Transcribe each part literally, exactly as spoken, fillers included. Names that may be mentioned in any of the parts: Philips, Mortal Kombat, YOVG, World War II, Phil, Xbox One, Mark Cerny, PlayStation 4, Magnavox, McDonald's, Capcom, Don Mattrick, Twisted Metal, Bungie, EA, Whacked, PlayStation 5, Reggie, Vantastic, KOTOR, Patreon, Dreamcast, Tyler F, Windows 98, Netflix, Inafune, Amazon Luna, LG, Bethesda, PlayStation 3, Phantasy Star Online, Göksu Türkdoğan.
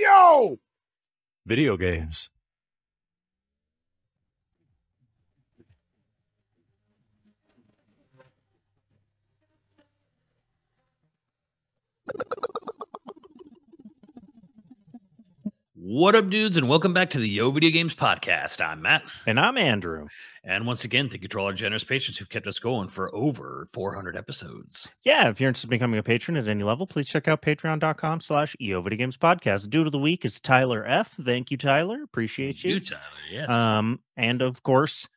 Yo! Video games. What up, dudes, and welcome back to the Yo Video Games Podcast. I'm Matt. And I'm Andrew. And once again, thank you to all our generous patrons who've kept us going for over four hundred episodes. Yeah, if you're interested in becoming a patron at any level, please check out patreon.com slash Yo Video Games Podcast. Dude of the week is Tyler F. Thank you, Tyler. Appreciate you. you Tyler, yes. Um, and of course,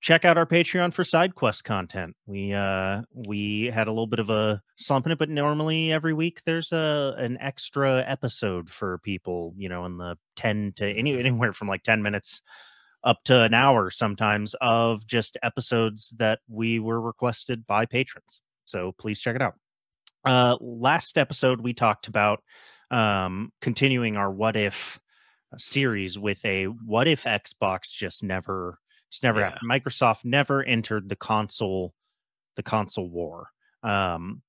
check out our Patreon for side quest content. We uh, we had a little bit of a slump in it, but normally every week there's a an extra episode for people, you know, in the ten to any, anywhere from like ten minutes up to an hour sometimes of just episodes that we were requested by patrons. So please check it out. Uh, last episode we talked about um, continuing our What If series with a What If Xbox just never. It's never yeah. happened. Microsoft never entered the console, the console war. Um,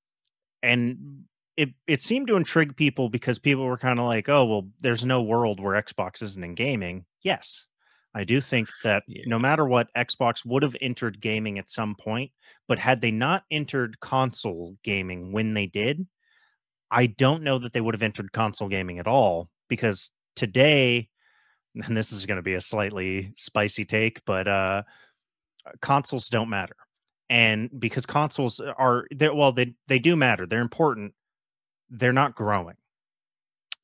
and it, it seemed to intrigue people because people were kind of like, oh, well, there's no world where Xbox isn't in gaming. Yes, I do think that yeah. no matter what, Xbox would have entered gaming at some point. But had they not entered console gaming when they did, I don't know that they would have entered console gaming at all, because today... and this is going to be a slightly spicy take, but uh, consoles don't matter. And because consoles are, well, they, they do matter. They're important. They're not growing.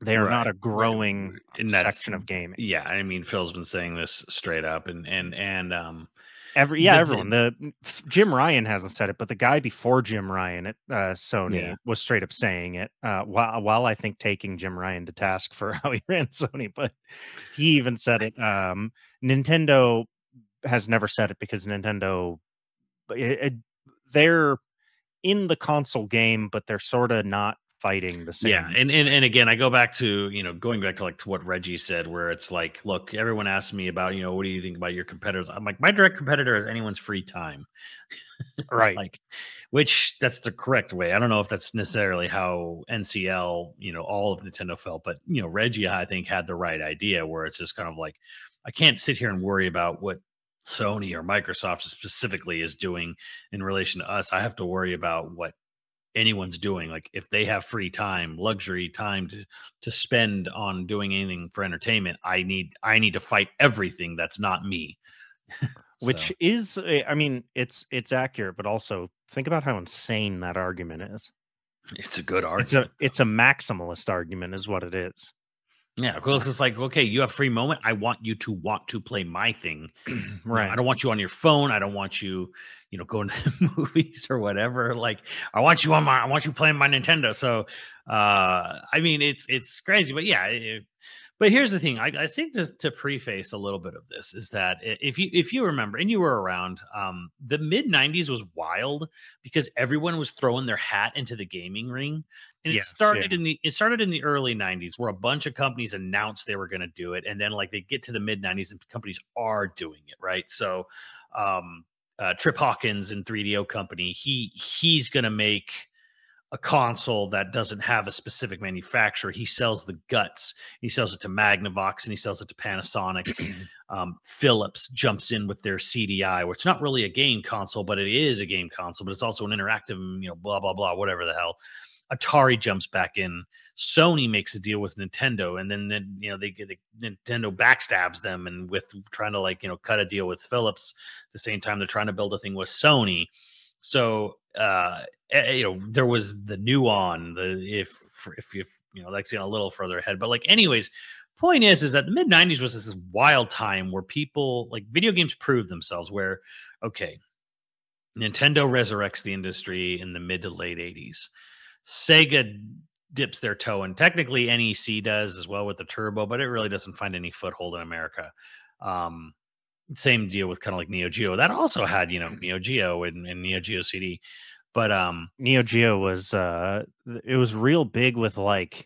They are right. not a growing and section of gaming. Yeah, I mean, Phil's been saying this straight up. And, and, and um, every yeah, the, everyone. The Jim Ryan hasn't said it, but the guy before Jim Ryan at uh, Sony yeah. was straight up saying it. Uh, while while I think taking Jim Ryan to task for how he ran Sony, but he even said it. Um, Nintendo has never said it because Nintendo, it, it, they're in the console game, but they're sort of not fighting the same. Yeah, and, and and again, I go back to, you know, going back to like to what Reggie said, where it's like, look, everyone asks me about, you know, what do you think about your competitors? I'm like, my direct competitor is anyone's free time. Right. Like, which that's the correct way. I don't know if that's necessarily how N C L, you know, all of Nintendo felt, but you know, Reggie, I think, had the right idea where it's just kind of like, I can't sit here and worry about what Sony or Microsoft specifically is doing in relation to us. I have to worry about what anyone's doing. Like, if they have free time, luxury time to to spend on doing anything for entertainment, I need I need to fight everything that's not me. So. Which is, I mean, it's it's accurate, but also think about how insane that argument is. It's a good argument. It's a, it's a maximalist argument is what it is. Yeah, of course. It's like, okay, you have free moment. I want you to want to play my thing. Right. I don't want you on your phone. I don't want you, you know, going to the movies or whatever. Like, I want you on my, I want you playing my Nintendo. So, uh, I mean, it's, it's crazy, but yeah. It, but here's the thing. I, I think just to preface a little bit of this is that if you, if you remember, and you were around, um, the mid nineties was wild because everyone was throwing their hat into the gaming ring. And it yeah, started yeah. in the, it started in the early nineties where a bunch of companies announced they were going to do it. And then like they get to the mid nineties and companies are doing it. Right. So, um, uh, Trip Hawkins and three D O company, he, he's going to make a console that doesn't have a specific manufacturer. He sells the guts. He sells it to Magnavox and he sells it to Panasonic. um, Philips jumps in with their C D I, which is not really a game console, but it is a game console, but it's also an interactive, you know, blah, blah, blah, whatever the hell. Atari jumps back in. Sony makes a deal with Nintendo, and then, you know, they get Nintendo backstabs them, and with trying to like, you know, cut a deal with Philips at the same time they're trying to build a thing with Sony. So, uh, you know, there was the Nuon, the if if if you know, that's getting a little further ahead, but like, anyways, point is, is that the mid nineties was this wild time where people like video games proved themselves. Where okay, Nintendo resurrects the industry in the mid to late eighties. Sega dips their toe, and technically N E C does as well with the Turbo, but it really doesn't find any foothold in America. Um, same deal with kind of like Neo Geo. That also had, you know, Neo Geo and, and Neo Geo C D. But um, Neo Geo was, uh, it was real big with like,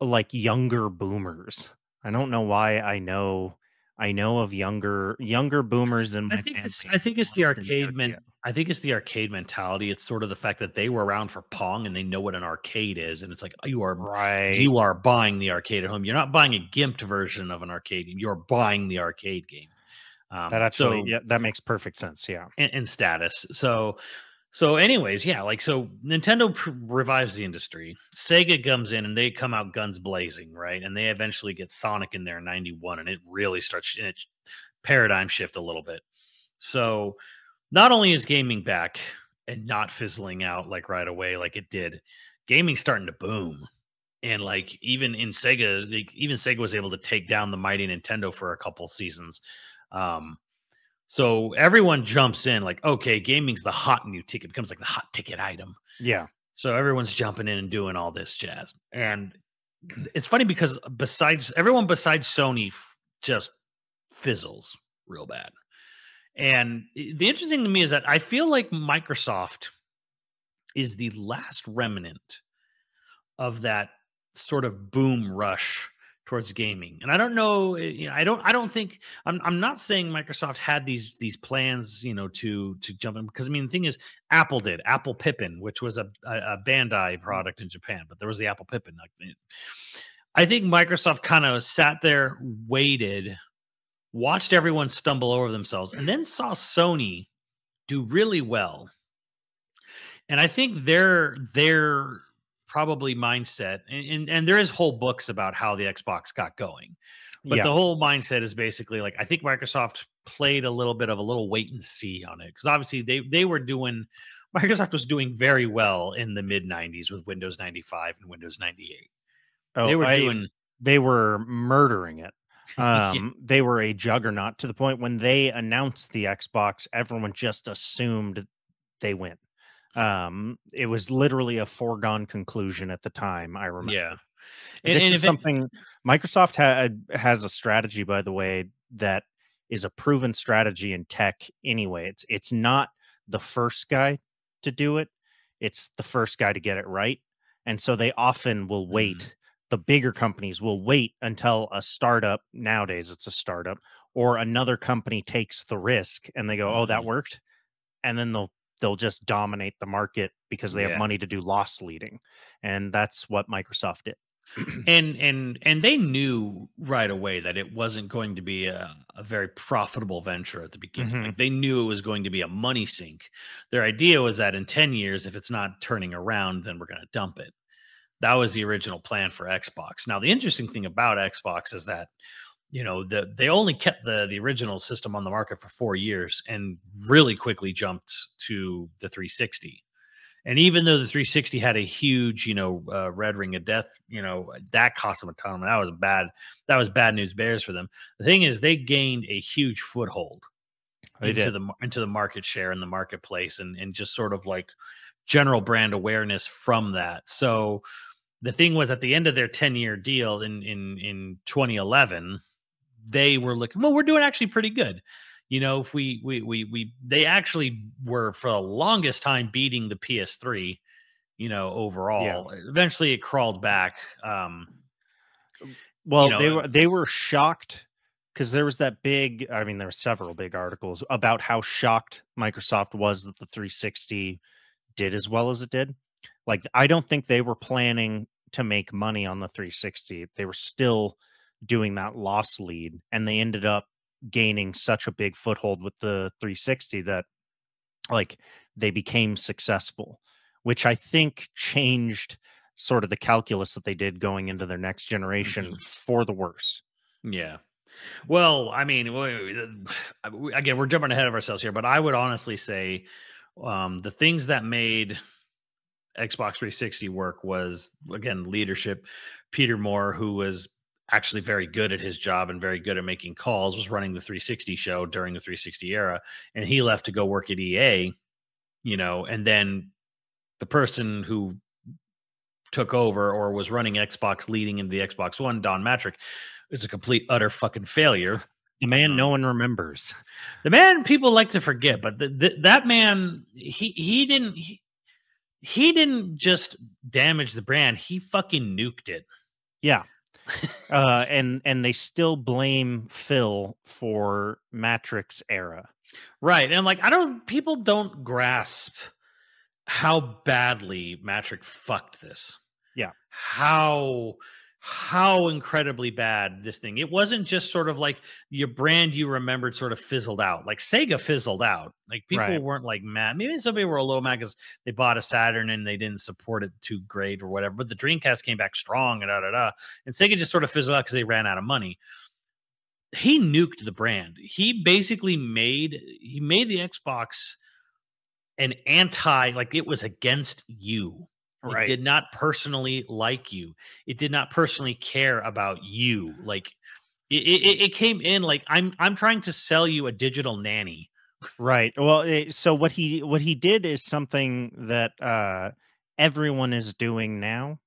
like younger boomers. I don't know why I know I know of younger younger boomers than my I think it's I think it's the arcade men I think it's the arcade mentality. It's sort of the fact that they were around for Pong and they know what an arcade is, and it's like you are right. you are buying the arcade at home. You're not buying a gimped version of an arcade game. You're buying the arcade game. Um, that actually, so, yeah, that makes perfect sense. Yeah, and, and status. So, so anyways, yeah, like so, Nintendo pr revives the industry. Sega comes in and they come out guns blazing, right? And they eventually get Sonic in there in ninety-one, and it really starts in its paradigm shift a little bit. So, not only is gaming back and not fizzling out like right away, like it did, gaming's starting to boom. And like even in Sega, like, even Sega was able to take down the mighty Nintendo for a couple seasons. Um, so everyone jumps in like, okay, gaming's the hot new ticket, it becomes like the hot ticket item. Yeah. So everyone's jumping in and doing all this jazz. And it's funny because besides everyone, besides Sony f just fizzles real bad. And the interesting to me is that I feel like Microsoft is the last remnant of that sort of boom rush towards gaming. And I don't know, you know, I don't, I don't think I'm, I'm not saying Microsoft had these, these plans, you know, to, to jump in, because I mean, the thing is Apple did Apple Pippin, which was a, a Bandai product in Japan, but there was the Apple Pippin. I think Microsoft kind of sat there, waited, watched everyone stumble over themselves, and then saw Sony do really well. And I think their, their, probably mindset, and, and and there is whole books about how the Xbox got going, but yeah. the whole mindset is basically like I think Microsoft played a little bit of a little wait and see on it, because obviously they they were doing Microsoft was doing very well in the mid nineties with Windows ninety-five and Windows ninety-eight. Oh, they were I, doing they were murdering it. Um, yeah. They were a juggernaut to the point when they announced the Xbox, everyone just assumed they went. Um, it was literally a foregone conclusion at the time. I remember. Yeah, and, this and is something it, Microsoft had has a strategy, by the way, that is a proven strategy in tech. Anyway, it's it's not the first guy to do it; it's the first guy to get it right. And so they often will wait. Mm-hmm. The bigger companies will wait until a startup. Nowadays, it's a startup or another company takes the risk, and they go, "Oh, that worked," and then they'll. They'll just dominate the market because they yeah. have money to do loss leading. And that's what Microsoft did. and, and, and they knew right away that it wasn't going to be a, a very profitable venture at the beginning. Mm-hmm. Like they knew it was going to be a money sink. Their idea was that in ten years, if it's not turning around, then we're going to dump it. That was the original plan for Xbox. Now, the interesting thing about Xbox is that, you know, the, they only kept the, the original system on the market for four years and really quickly jumped to the three sixty. And even though the three sixty had a huge, you know, uh, red ring of death, you know, that cost them a ton. That was bad. That was bad news bears for them. The thing is, they gained a huge foothold they into did. the into the market share in the marketplace and, and just sort of like general brand awareness from that. So the thing was, at the end of their ten year deal in, in, in twenty eleven, they were looking, well, we're doing actually pretty good. You know, if we, we, we, we, they actually were for the longest time beating the P S three, you know, overall. Yeah. Eventually it crawled back. Um, well, you know, they were, they were shocked because there was that big, I mean, there were several big articles about how shocked Microsoft was that the three sixty did as well as it did. Like, I don't think they were planning to make money on the three sixty. They were still doing that loss lead, and they ended up gaining such a big foothold with the three sixty that like they became successful, which I think changed sort of the calculus that they did going into their next generation. Mm-hmm. For the worse. Yeah. Well, I mean, again, we're jumping ahead of ourselves here, but I would honestly say um, the things that made Xbox three sixty work was, again, leadership. Peter Moore, who was actually very good at his job and very good at making calls, was running the three sixty show during the three sixty era. And he left to go work at E A, you know, and then the person who took over or was running Xbox leading into the Xbox One, Don Mattrick, is a complete utter fucking failure. The man no one remembers. The man people like to forget, but the, the, that man, he, he didn't, he, he didn't just damage the brand. He fucking nuked it. Yeah. uh, and and they still blame Phil for Mattrick's era, right? And like, I don't, people don't grasp how badly Mattrick fucked this. Yeah, how how incredibly bad this thing. It wasn't just sort of like your brand you remembered sort of fizzled out. Like Sega fizzled out. Like people right. weren't like mad. Maybe some people were a little mad because they bought a Saturn and they didn't support it too great or whatever. But the Dreamcast came back strong and da da da. And Sega just sort of fizzled out because they ran out of money. He nuked the brand. He basically made he made the Xbox an anti, like it was against you. Right. It did not personally like you. It did not personally care about you. Like it, it, it came in like I'm I'm trying to sell you a digital nanny. Right. Well, it, so what he what he did is something that uh, everyone is doing now.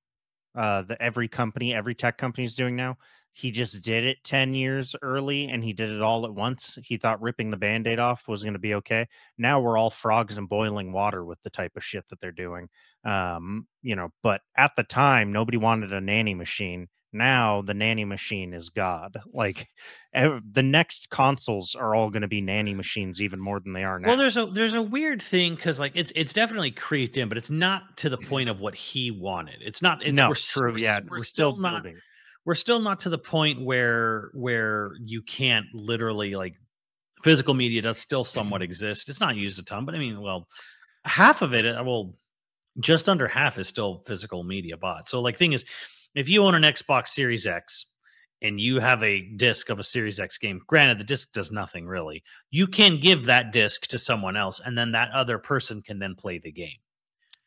Uh, that every company, every tech company is doing now. He just did it ten years early, and he did it all at once. He thought ripping the Band-Aid off was going to be okay. Now we're all frogs in boiling water with the type of shit that they're doing. Um, you know, but at the time, nobody wanted a nanny machine. Now the nanny machine is God. Like the next consoles are all going to be nanny machines even more than they are now. Well, there's a there's a weird thing because like it's it's definitely creeped in, but it's not to the point of what he wanted. It's not. It's, no, we're, true. We're, yeah, we're, we're still, still not. Building. We're still not to the point where where you can't literally like physical media does still somewhat exist. It's not used a ton, but I mean, well, half of it, well, just under half is still physical media bought. So like thing is, if you own an Xbox Series X and you have a disc of a Series X game, granted the disc does nothing really, you can give that disc to someone else and then that other person can then play the game.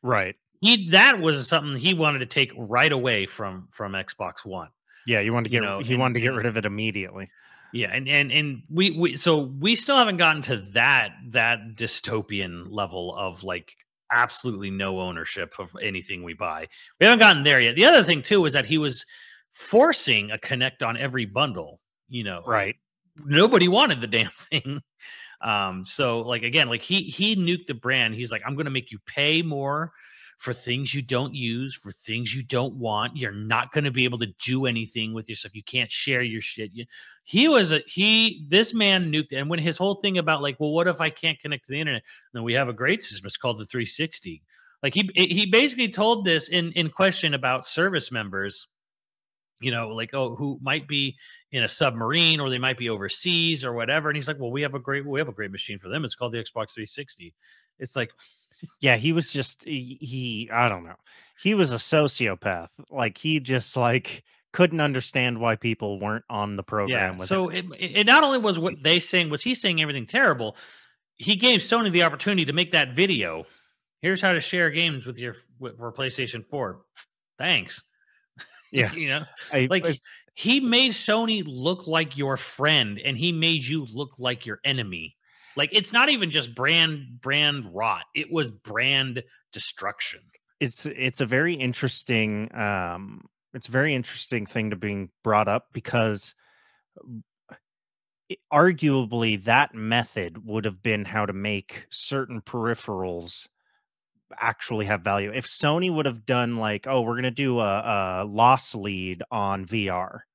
Right. He, that was something he wanted to take right away from from Xbox One. Yeah, you wanted to get you know, he and, wanted to get rid of it immediately. Yeah, and and and we we so we still haven't gotten to that that dystopian level of like absolutely no ownership of anything we buy. We haven't gotten there yet. The other thing too was that he was forcing a Kinect on every bundle. You know, right? Nobody wanted the damn thing. Um, so like again, like he he nuked the brand. He's like, I'm going to make you pay more for things you don't use, for things you don't want. You're not going to be able to do anything with yourself. You can't share your shit. You, he was a, he, this man nuked. And when his whole thing about like, well, what if I can't connect to the internet? Then we have a great system. It's called the three sixty. Like he, he basically told this in, in question about service members, you know, like, oh, who might be in a submarine or they might be overseas or whatever. And he's like, well, we have a great, we have a great machine for them. It's called the Xbox three sixty. It's like, yeah, he was just he, he I don't know. He was a sociopath. Like he just like couldn't understand why people weren't on the program. Yeah, with so it. It, it not only was what they saying was he saying everything terrible. He gave Sony the opportunity to make that video. Here's how to share games with your with, for PlayStation four. Thanks. Yeah, you know, I, like I, he made Sony look like your friend, and he made you look like your enemy. Like it's not even just brand brand rot. It was brand destruction. It's it's a very interesting um it's a very interesting thing to being brought up because it, arguably that method would have been how to make certain peripherals actually have value. If Sony would have done like, oh, we're gonna do a, a loss lead on V R,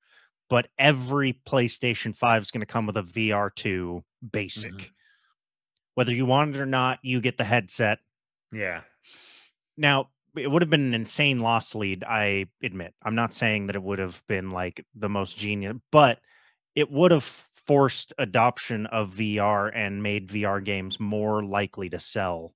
but every PlayStation five is gonna come with a V R two basic. Mm-hmm. Whether you want it or not, you get the headset. Yeah. Now, it would have been an insane loss lead, I admit. I'm not saying that it would have been like the most genius, but it would have forced adoption of V R and made V R games more likely to sell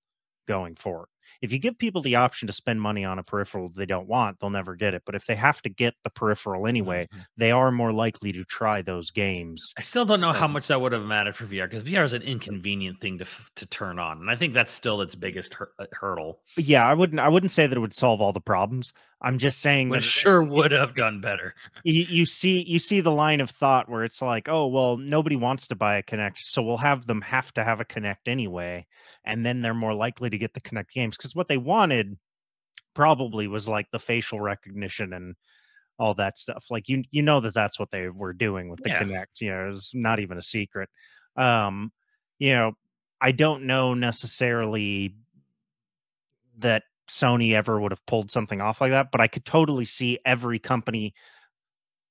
going forward. If you give people the option to spend money on a peripheral they don't want, they'll never get it. But if they have to get the peripheral anyway, mm-hmm. they are more likely to try those games. I still don't know how much that would have mattered for V R because V R is an inconvenient thing to to turn on, and I think that's still its biggest hur hurdle. But yeah, I wouldn't. I wouldn't say that it would solve all the problems. I'm just saying that it sure would have done better. you, you see, you see the line of thought where it's like, oh well, nobody wants to buy a Kinect, so we'll have them have to have a Kinect anyway, and then they're more likely to get the Kinect games. Because what they wanted probably was like the facial recognition and all that stuff. Like you, you know that that's what they were doing with the yeah. Kinect. You know, it's not even a secret. Um, you know, I don't know necessarily that Sony ever would have pulled something off like that, but I could totally see every company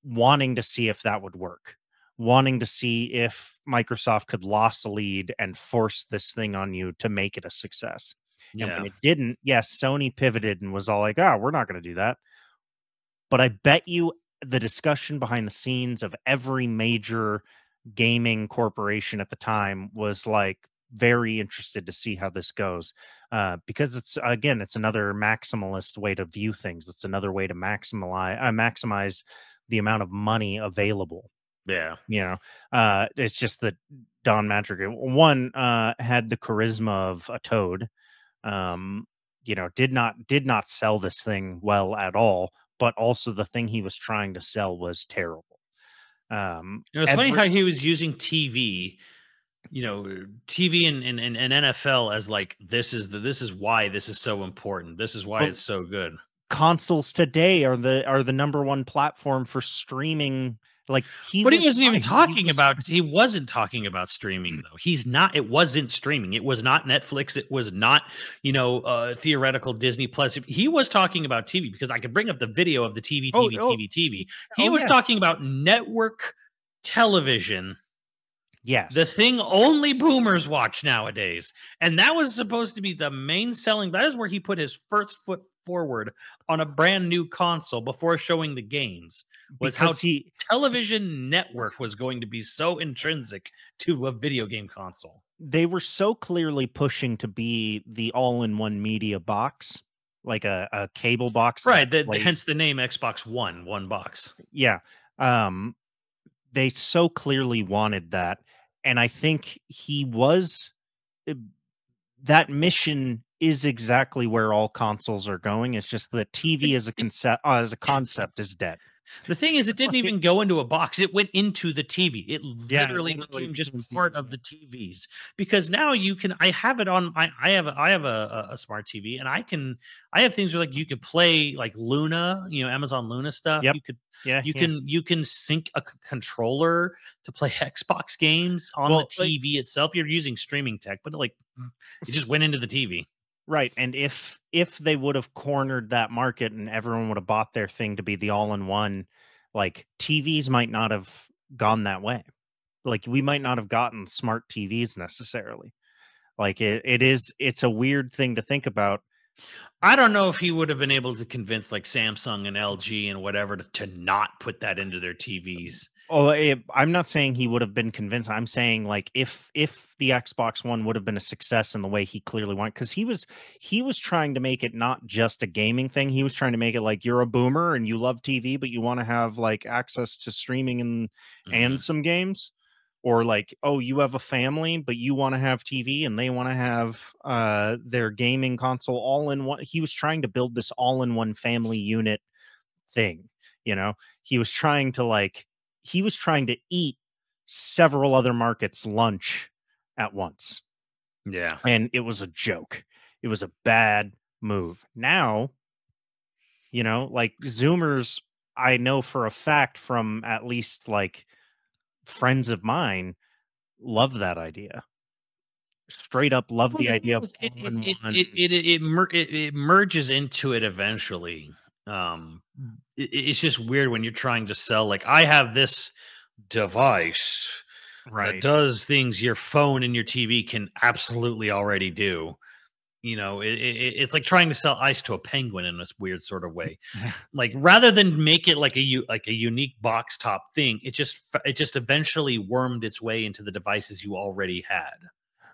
wanting to see if that would work, wanting to see if Microsoft could lose the lead and force this thing on you to make it a success. Yeah. And when it didn't, yes, Sony pivoted and was all like, oh, we're not going to do that. But I bet you the discussion behind the scenes of every major gaming corporation at the time was like, very interested to see how this goes, uh, because it's, again, it's another maximalist way to view things. It's another way to maximize, uh, maximize the amount of money available. Yeah. You know, uh, it's just that Don Mattrick, one, uh, had the charisma of a toad, um, you know, did not, did not sell this thing well at all, but also the thing he was trying to sell was terrible. Um, you know, it's every- funny how he was using T V, you know, T V and, and, and N F L as like, this is the, this is why this is so important. This is why well, it's so good. Consoles today are the, are the number one platform for streaming. Like he, but was he wasn't even talking he was about, he wasn't talking about streaming though. He's not, it wasn't streaming. It was not Netflix. It was not, you know, uh, theoretical Disney Plus. He was talking about T V because I could bring up the video of the T V, T V, oh, T V, oh. T V. He oh, was yeah. talking about network television. Yes. The thing only boomers watch nowadays. And that was supposed to be the main selling. That is where he put his first foot forward on a brand new console before showing the games, was because how he, television network was going to be so intrinsic to a video game console. They were so clearly pushing to be the all-in-one media box, like a, a cable box. Right. The, hence the name Xbox One, one box. Yeah. Um, they so clearly wanted that. And I think he was, that mission is exactly where all consoles are going. It's just that T V as a concept, uh, as a concept is dead. The thing is, it didn't even go into a box. It went into the T V. It literally yeah. became just part of the T Vs, because now you can, I have it on, I, I have, I have a, a smart T V, and I can, I have things where like you could play like Luna, you know, Amazon Luna stuff. Yep. You could, yeah, you yeah. can, you can sync a c- controller to play Xbox games on well, the T V like, itself. You're using streaming tech, but like it just went into the T V. Right, and if if they would have cornered that market and everyone would have bought their thing to be the all-in-one, like, T Vs might not have gone that way. Like, we might not have gotten smart T Vs necessarily. Like, it, it is, it's a weird thing to think about. I don't know if he would have been able to convince, like, Samsung and L G and whatever to, to not put that into their T Vs. Oh, it, I'm not saying he would have been convinced. I'm saying like if if the Xbox One would have been a success in the way he clearly wanted, because he was he was trying to make it not just a gaming thing. He was trying to make it like you're a boomer and you love T V, but you want to have like access to streaming and mm-hmm. and some games, or like, oh, you have a family, but you want to have T V and they want to have uh, their gaming console all in one. He was trying to build this all in one family unit thing. You know, he was trying to like. He was trying to eat several other markets' lunch at once. Yeah. And it was a joke. It was a bad move. Now, you know, like Zoomers, I know for a fact from at least like friends of mine, love that idea. Straight up love the idea of it, it, it, it, it, it, mer- it, it merges into it eventually. Um, it, it's just weird when you're trying to sell, like, I have this device right. that does things your phone and your T V can absolutely already do. You know, it, it, it's like trying to sell ice to a penguin in this weird sort of way. Like, rather than make it like a like a unique box top thing, it just it just eventually wormed its way into the devices you already had,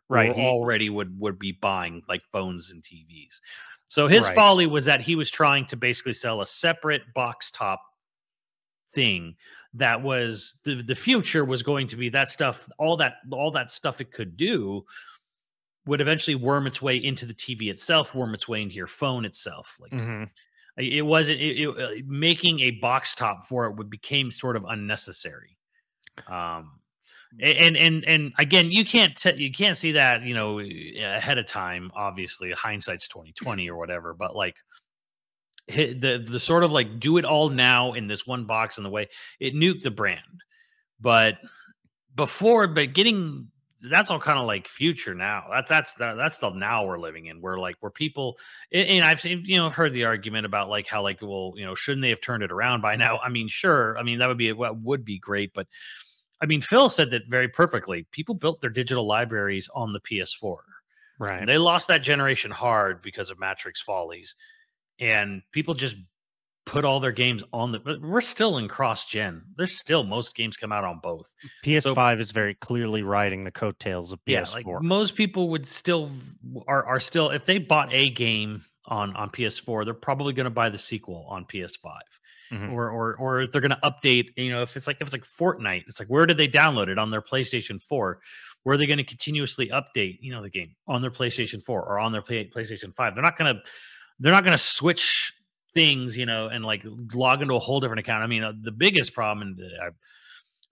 right? Or he, already would would be buying like phones and T Vs. So his right. folly was that he was trying to basically sell a separate box top thing that was the, the future was going to be that stuff, all that all that stuff it could do would eventually worm its way into the T V itself, worm its way into your phone itself. Like mm-hmm. it wasn't it, it, making a box top for it would became sort of unnecessary. Um And and and again, you can't t- you can't see that, you know, ahead of time. Obviously, hindsight's twenty twenty or whatever. But like the the sort of like do it all now in this one box in the way it nuked the brand. But before, but getting that's all kind of like future now. That, that's the, that's the now we're living in, where like where people, and I've seen, you know, I've heard the argument about like how like, well, you know, shouldn't they have turned it around by now? I mean, sure. I mean, that would be, what would be great. But I mean, Phil said that very perfectly. People built their digital libraries on the P S four. Right. And they lost that generation hard because of Mattrick's follies, and people just put all their games on the, we're still in cross gen. There's still, most games come out on both. P S five so, is very clearly riding the coattails of P S four. Yeah, like most people would still are, are still, if they bought a game on, on P S four, they're probably going to buy the sequel on P S five. Mm-hmm. Or, or, or if they're going to update, you know, if it's like, if it's like Fortnite, it's like, where did they download it on their PlayStation four? Where are they going to continuously update, you know, the game on their PlayStation four or on their play, PlayStation five? They're not going to, they're not going to switch things, you know, and like log into a whole different account. I mean, uh, the biggest problem, and I,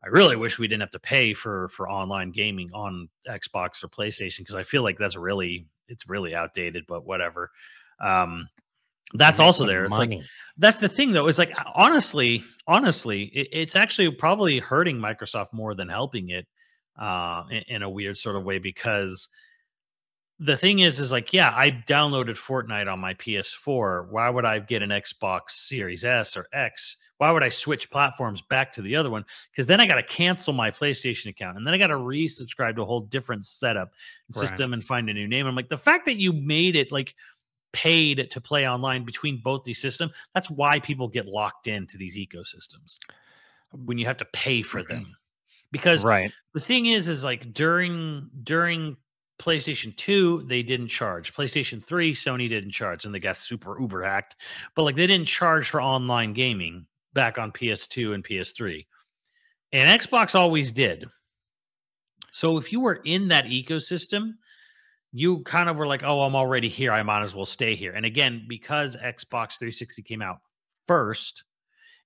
I really wish we didn't have to pay for, for online gaming on Xbox or PlayStation, because I feel like that's really, it's really outdated, but whatever. Um, That's also there. It's like, that's the thing, though. It's like, honestly, honestly, it, it's actually probably hurting Microsoft more than helping it uh, in, in a weird sort of way, because the thing is, is like, yeah, I downloaded Fortnite on my P S four. Why would I get an Xbox Series S or X? Why would I switch platforms back to the other one? Because then I got to cancel my PlayStation account, and then I got to resubscribe to a whole different setup and system, right, and find a new name. I'm like, the fact that you made it like paid to play online between both these systems, that's why people get locked into these ecosystems, when you have to pay for them. Because right, the thing is, is like during during PlayStation two, they didn't charge. PlayStation three, Sony didn't charge, and they got super uber hacked. But like, they didn't charge for online gaming back on P S two and P S three, and Xbox always did. So if you were in that ecosystem, you kind of were like, oh, I'm already here, I might as well stay here. And again, because Xbox three sixty came out first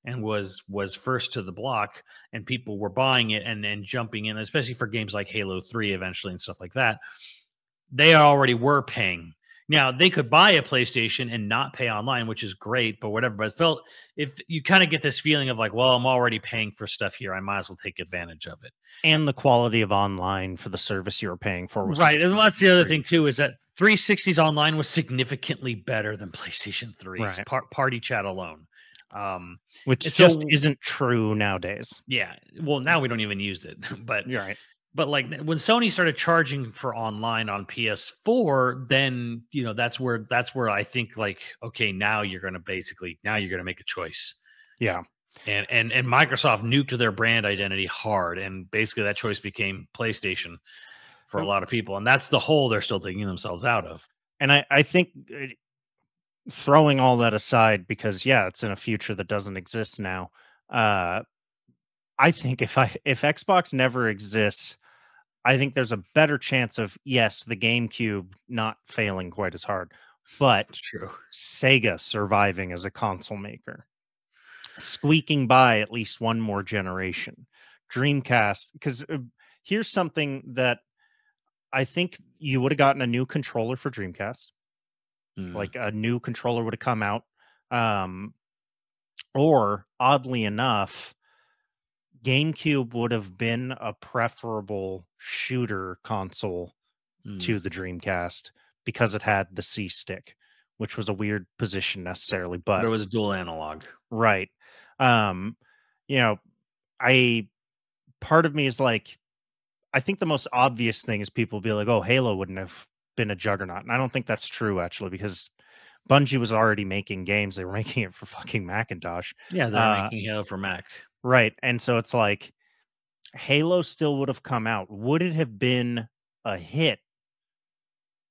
and was was first to the block, and people were buying it and then jumping in, especially for games like Halo three eventually and stuff like that, they already were paying. Now, they could buy a PlayStation and not pay online, which is great, but whatever. But it felt, if you kind of get this feeling of like, well, I'm already paying for stuff here, I might as well take advantage of it. And the quality of online for the service you were paying for was right. And that's the other thing, too, is that three sixty's online was significantly better than PlayStation three's, right, par party chat alone. Um, which just so, isn't true nowadays. Yeah. Well, now we don't even use it, but you're right. But like, when Sony started charging for online on P S four, then, you know, that's where, that's where I think like, okay, now you're going to basically, now you're going to make a choice. Yeah. And, and, and Microsoft nuked their brand identity hard. And basically that choice became PlayStation for a lot of people. And that's the hole they're still digging themselves out of. And I, I think throwing all that aside, because yeah, it's in a future that doesn't exist now. Uh, I think if I, if Xbox never exists, I think there's a better chance of, yes, the GameCube not failing quite as hard, but true, Sega surviving as a console maker, squeaking by at least one more generation. Dreamcast, because uh, here's something that I think you would have gotten a new controller for Dreamcast. Mm. Like a new controller would have come out. Um, or, oddly enough, GameCube would have been a preferable shooter console mm. to the Dreamcast, because it had the C stick, which was a weird position necessarily, but it was dual analog. Right. Um, you know, I, part of me is like, I think the most obvious thing is people be like, oh, Halo wouldn't have been a juggernaut. And I don't think that's true, actually, because Bungie was already making games. They were making it for fucking Macintosh. Yeah, they're uh, making Halo for Mac. Right, and so it's like, Halo still would have come out. Would it have been a hit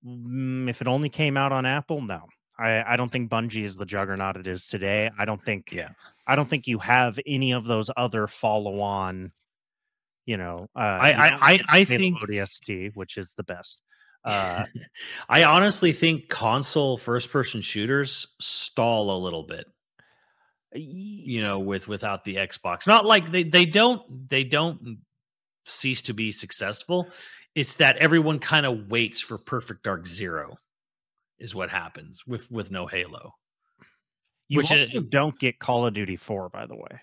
if it only came out on Apple? No, I, I don't think Bungie is the juggernaut it is today. I don't think. Yeah, I don't think you have any of those other follow-on. You know, uh, I I I, I think O D S T, which is the best. Uh, I honestly think console first-person shooters stall a little bit, you know, with without the Xbox. Not like they they don't they don't cease to be successful. It's that everyone kind of waits for Perfect Dark Zero is what happens with with no Halo. You which also is, don't get Call of Duty four, by the way.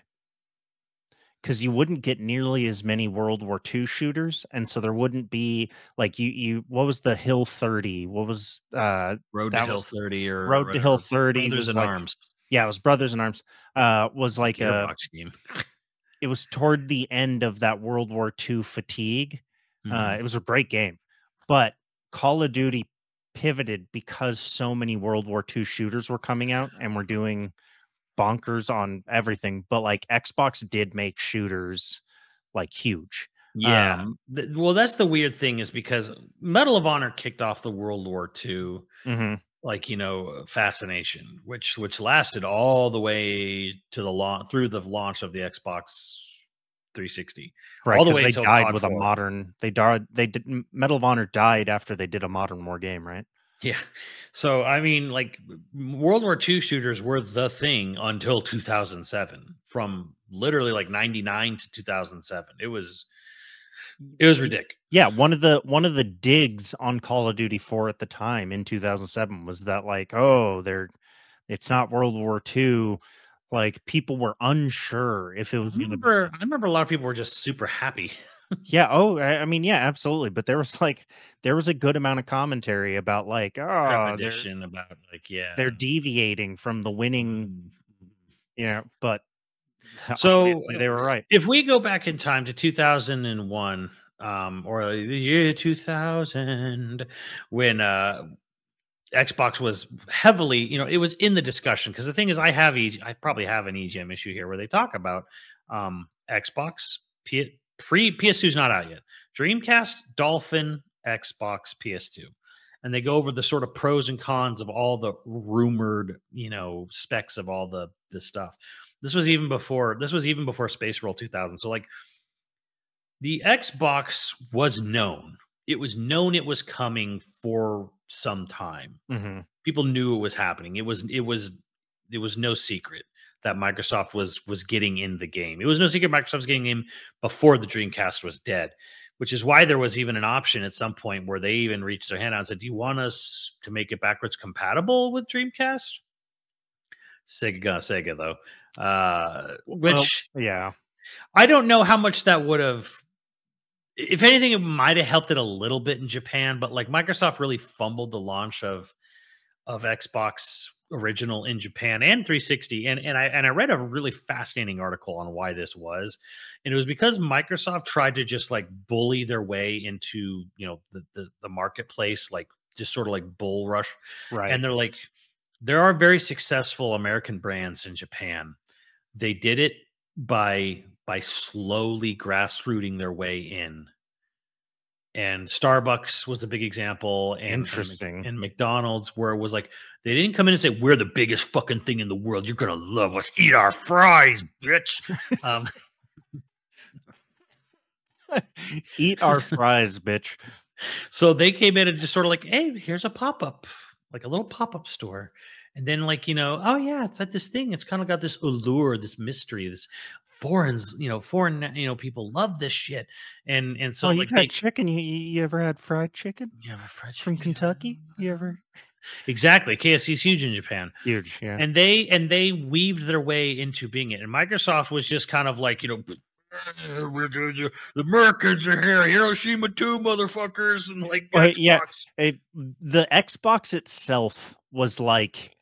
because you wouldn't get nearly as many World War Two shooters, and so there wouldn't be like you you what was the Hill thirty? What was uh Road to Hill thirty or Road to Hill thirty? Brothers in Arms. Yeah, it was Brothers in Arms. Uh, was like a box game. It was toward the end of that World War Two fatigue. Mm-hmm. Uh, it was a great game, but Call of Duty pivoted because so many World War Two shooters were coming out and were doing bonkers on everything. But like Xbox did make shooters like huge. Yeah. Um, well, that's the weird thing is because Medal of Honor kicked off the World War Two, mm-hmm. like, you know, fascination, which which lasted all the way to the launch through the launch of the Xbox three sixty. Right, all the way they died God with four. A modern. They died. They did. Medal of Honor died after they did a modern war game, right? Yeah. So I mean, like World War Two shooters were the thing until two thousand seven. From literally like ninety-nine to two thousand seven, it was it was ridiculous. Yeah, one of the one of the digs on Call of Duty four at the time in two thousand seven was that like, oh, they're it's not World War Two. Like people were unsure if it was. I remember, I remember a lot of people were just super happy. Yeah. Oh, I, I mean, yeah, absolutely. But there was like, there was a good amount of commentary about like, oh, they're, about like, yeah, they're deviating from the winning. You know, but so they were right. If we go back in time to two thousand one, um, or the year two thousand, when uh. Xbox was heavily, you know, it was in the discussion because the thing is, I have, e I probably have an E G M issue here where they talk about um, Xbox, P pre P S two's not out yet, Dreamcast, Dolphin, Xbox, P S two, and they go over the sort of pros and cons of all the rumored, you know, specs of all the the stuff. This was even before this was even before Space Roll two thousand. So like, the Xbox was known. It was known it was coming for some time. Mm-hmm. People knew it was happening. It was it was it was no secret that Microsoft was was getting in the game. It was no secret Microsoft was getting in before the Dreamcast was dead, which is why there was even an option at some point where they even reached their hand out and said, "Do you want us to make it backwards compatible with Dreamcast?" Sega, Sega though, uh, which well, yeah, I don't know how much that would have. If anything, it might have helped it a little bit in Japan, but like Microsoft really fumbled the launch of of Xbox original in Japan and three sixty. And and I and I read a really fascinating article on why this was, and it was because Microsoft tried to just like bully their way into, you know, the the, the marketplace, like just sort of like bull rush. Right. And they're like, there are very successful American brands in Japan. They did it by. by slowly grassrooting their way in. And Starbucks was a big example. And, Interesting. And McDonald's, where it was like, they didn't come in and say, we're the biggest fucking thing in the world. You're going to love us. Eat our fries, bitch. Um, Eat our fries, bitch. So they came in and just sort of like, hey, here's a pop-up, like a little pop-up store. And then like, you know, oh yeah, it's at this thing. It's kind of got this allure, this mystery, this Foreign's, you know, foreign, you know, people love this shit, and and so oh, like, you had they, chicken. You you ever had fried chicken? You ever fried chicken from Kentucky? Yeah. You ever? Exactly. K F C's huge in Japan. Huge, yeah. And they and they weaved their way into being it. And Microsoft was just kind of like, you know, the Americans are here, Hiroshima too, motherfuckers, and like, Xbox. Yeah, it, the Xbox itself was like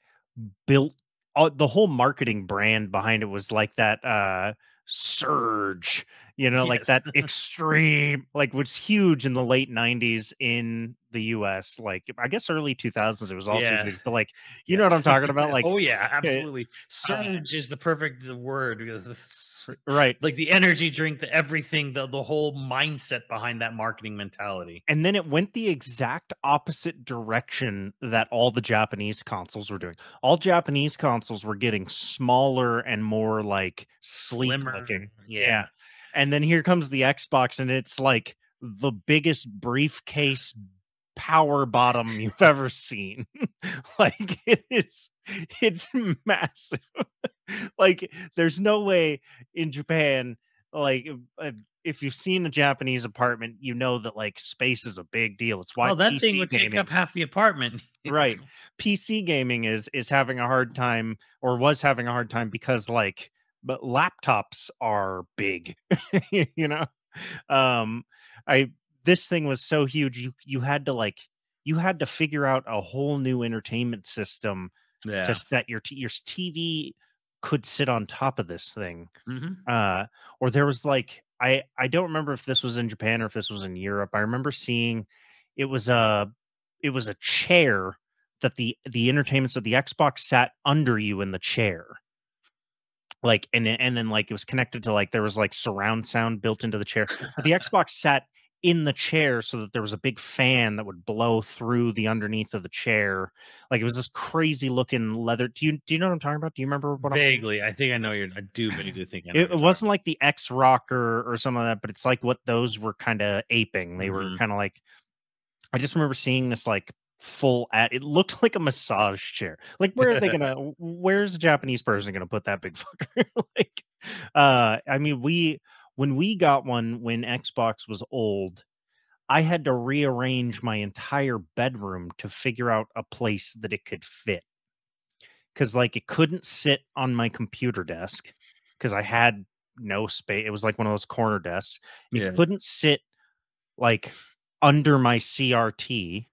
built. All, the whole marketing brand behind it was like that uh, Surge, you know, yes. Like that extreme, like was huge in the late nineties in the U S. Like, I guess early two thousands, it was also yeah. big, but like, you yes. know what I'm talking about? Like, oh yeah, absolutely. It, Surge uh, is the perfect word. Right. Like the energy drink, the everything, the, the whole mindset behind that marketing mentality. And then it went the exact opposite direction that all the Japanese consoles were doing. All Japanese consoles were getting smaller and more like sleek looking. Yeah. yeah. And then here comes the Xbox, and it's like the biggest briefcase power bottom you've ever seen. Like it's it's massive. Like there's no way in Japan, like if you've seen a Japanese apartment, you know that like space is a big deal. It's why oh, that P C thing would gaming, take up half the apartment. Right. P C gaming is is having a hard time, or was having a hard time, because like but laptops are big, you know? Um, I, this thing was so huge. You, you had to like, you had to figure out a whole new entertainment system yeah. to set your, t your T V could sit on top of this thing. Mm-hmm. Uh, or there was like, I, I don't remember if this was in Japan or if this was in Europe. I remember seeing it was a, it was a chair that the, the entertainments of the Xbox sat under you in the chair. Like, and, and then like, it was connected to like, there was like surround sound built into the chair. The Xbox sat in the chair so that there was a big fan that would blow through the underneath of the chair. Like it was this crazy looking leather. Do you, do you know what I'm talking about? Do you remember what vaguely, I'm... I think I know you're, I do vaguely think I know. It, it wasn't like the X rocker or, or some of that, but it's like what those were kind of aping. They mm-hmm. were kind of like, I just remember seeing this like full at it looked like a massage chair. Like where are they gonna where's a Japanese person gonna put that big fucker? Like uh I mean we when we got one when Xbox was old, I had to rearrange my entire bedroom to figure out a place that it could fit. Cause like it couldn't sit on my computer desk because I had no space. It was like one of those corner desks. It yeah. couldn't sit like under my C R T.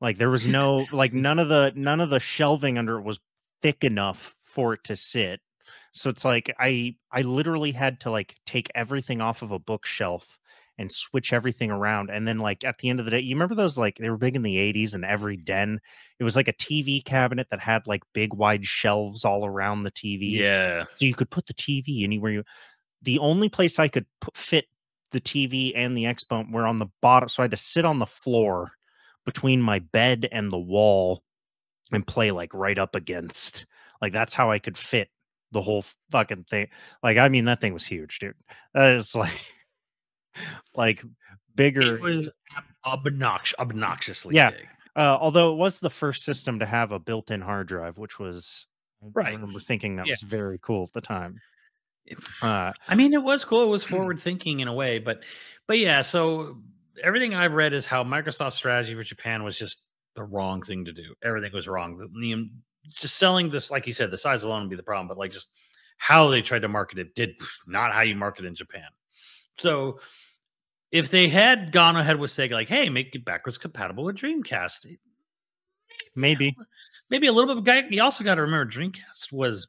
Like there was no, like none of the, none of the shelving under it was thick enough for it to sit. So it's like, I, I literally had to like take everything off of a bookshelf and switch everything around. And then like at the end of the day, you remember those, like they were big in the eighties and every den, it was like a T V cabinet that had like big wide shelves all around the T V. Yeah. So you could put the T V anywhere you, the only place I could put, fit the T V and the Xbox were on the bottom. So I had to sit on the floor between my bed and the wall and play like right up against, like, that's how I could fit the whole fucking thing. Like, I mean, that thing was huge, dude. That is like, like bigger. It was obnoxious, obnoxiously yeah. big. Uh, although it was the first system to have a built-in hard drive, which was, right. I remember thinking that yeah. was very cool at the time. Uh, I mean, it was cool. It was forward thinking in a way, but, but yeah, so everything I've read is how Microsoft's strategy for Japan was just the wrong thing to do. Everything was wrong. Just selling this, like you said, the size alone would be the problem, but like just how they tried to market it did not how you market in Japan. So if they had gone ahead with Sega, like, hey, make it backwards compatible with Dreamcast. Maybe. Maybe a little bit. You also got to remember Dreamcast was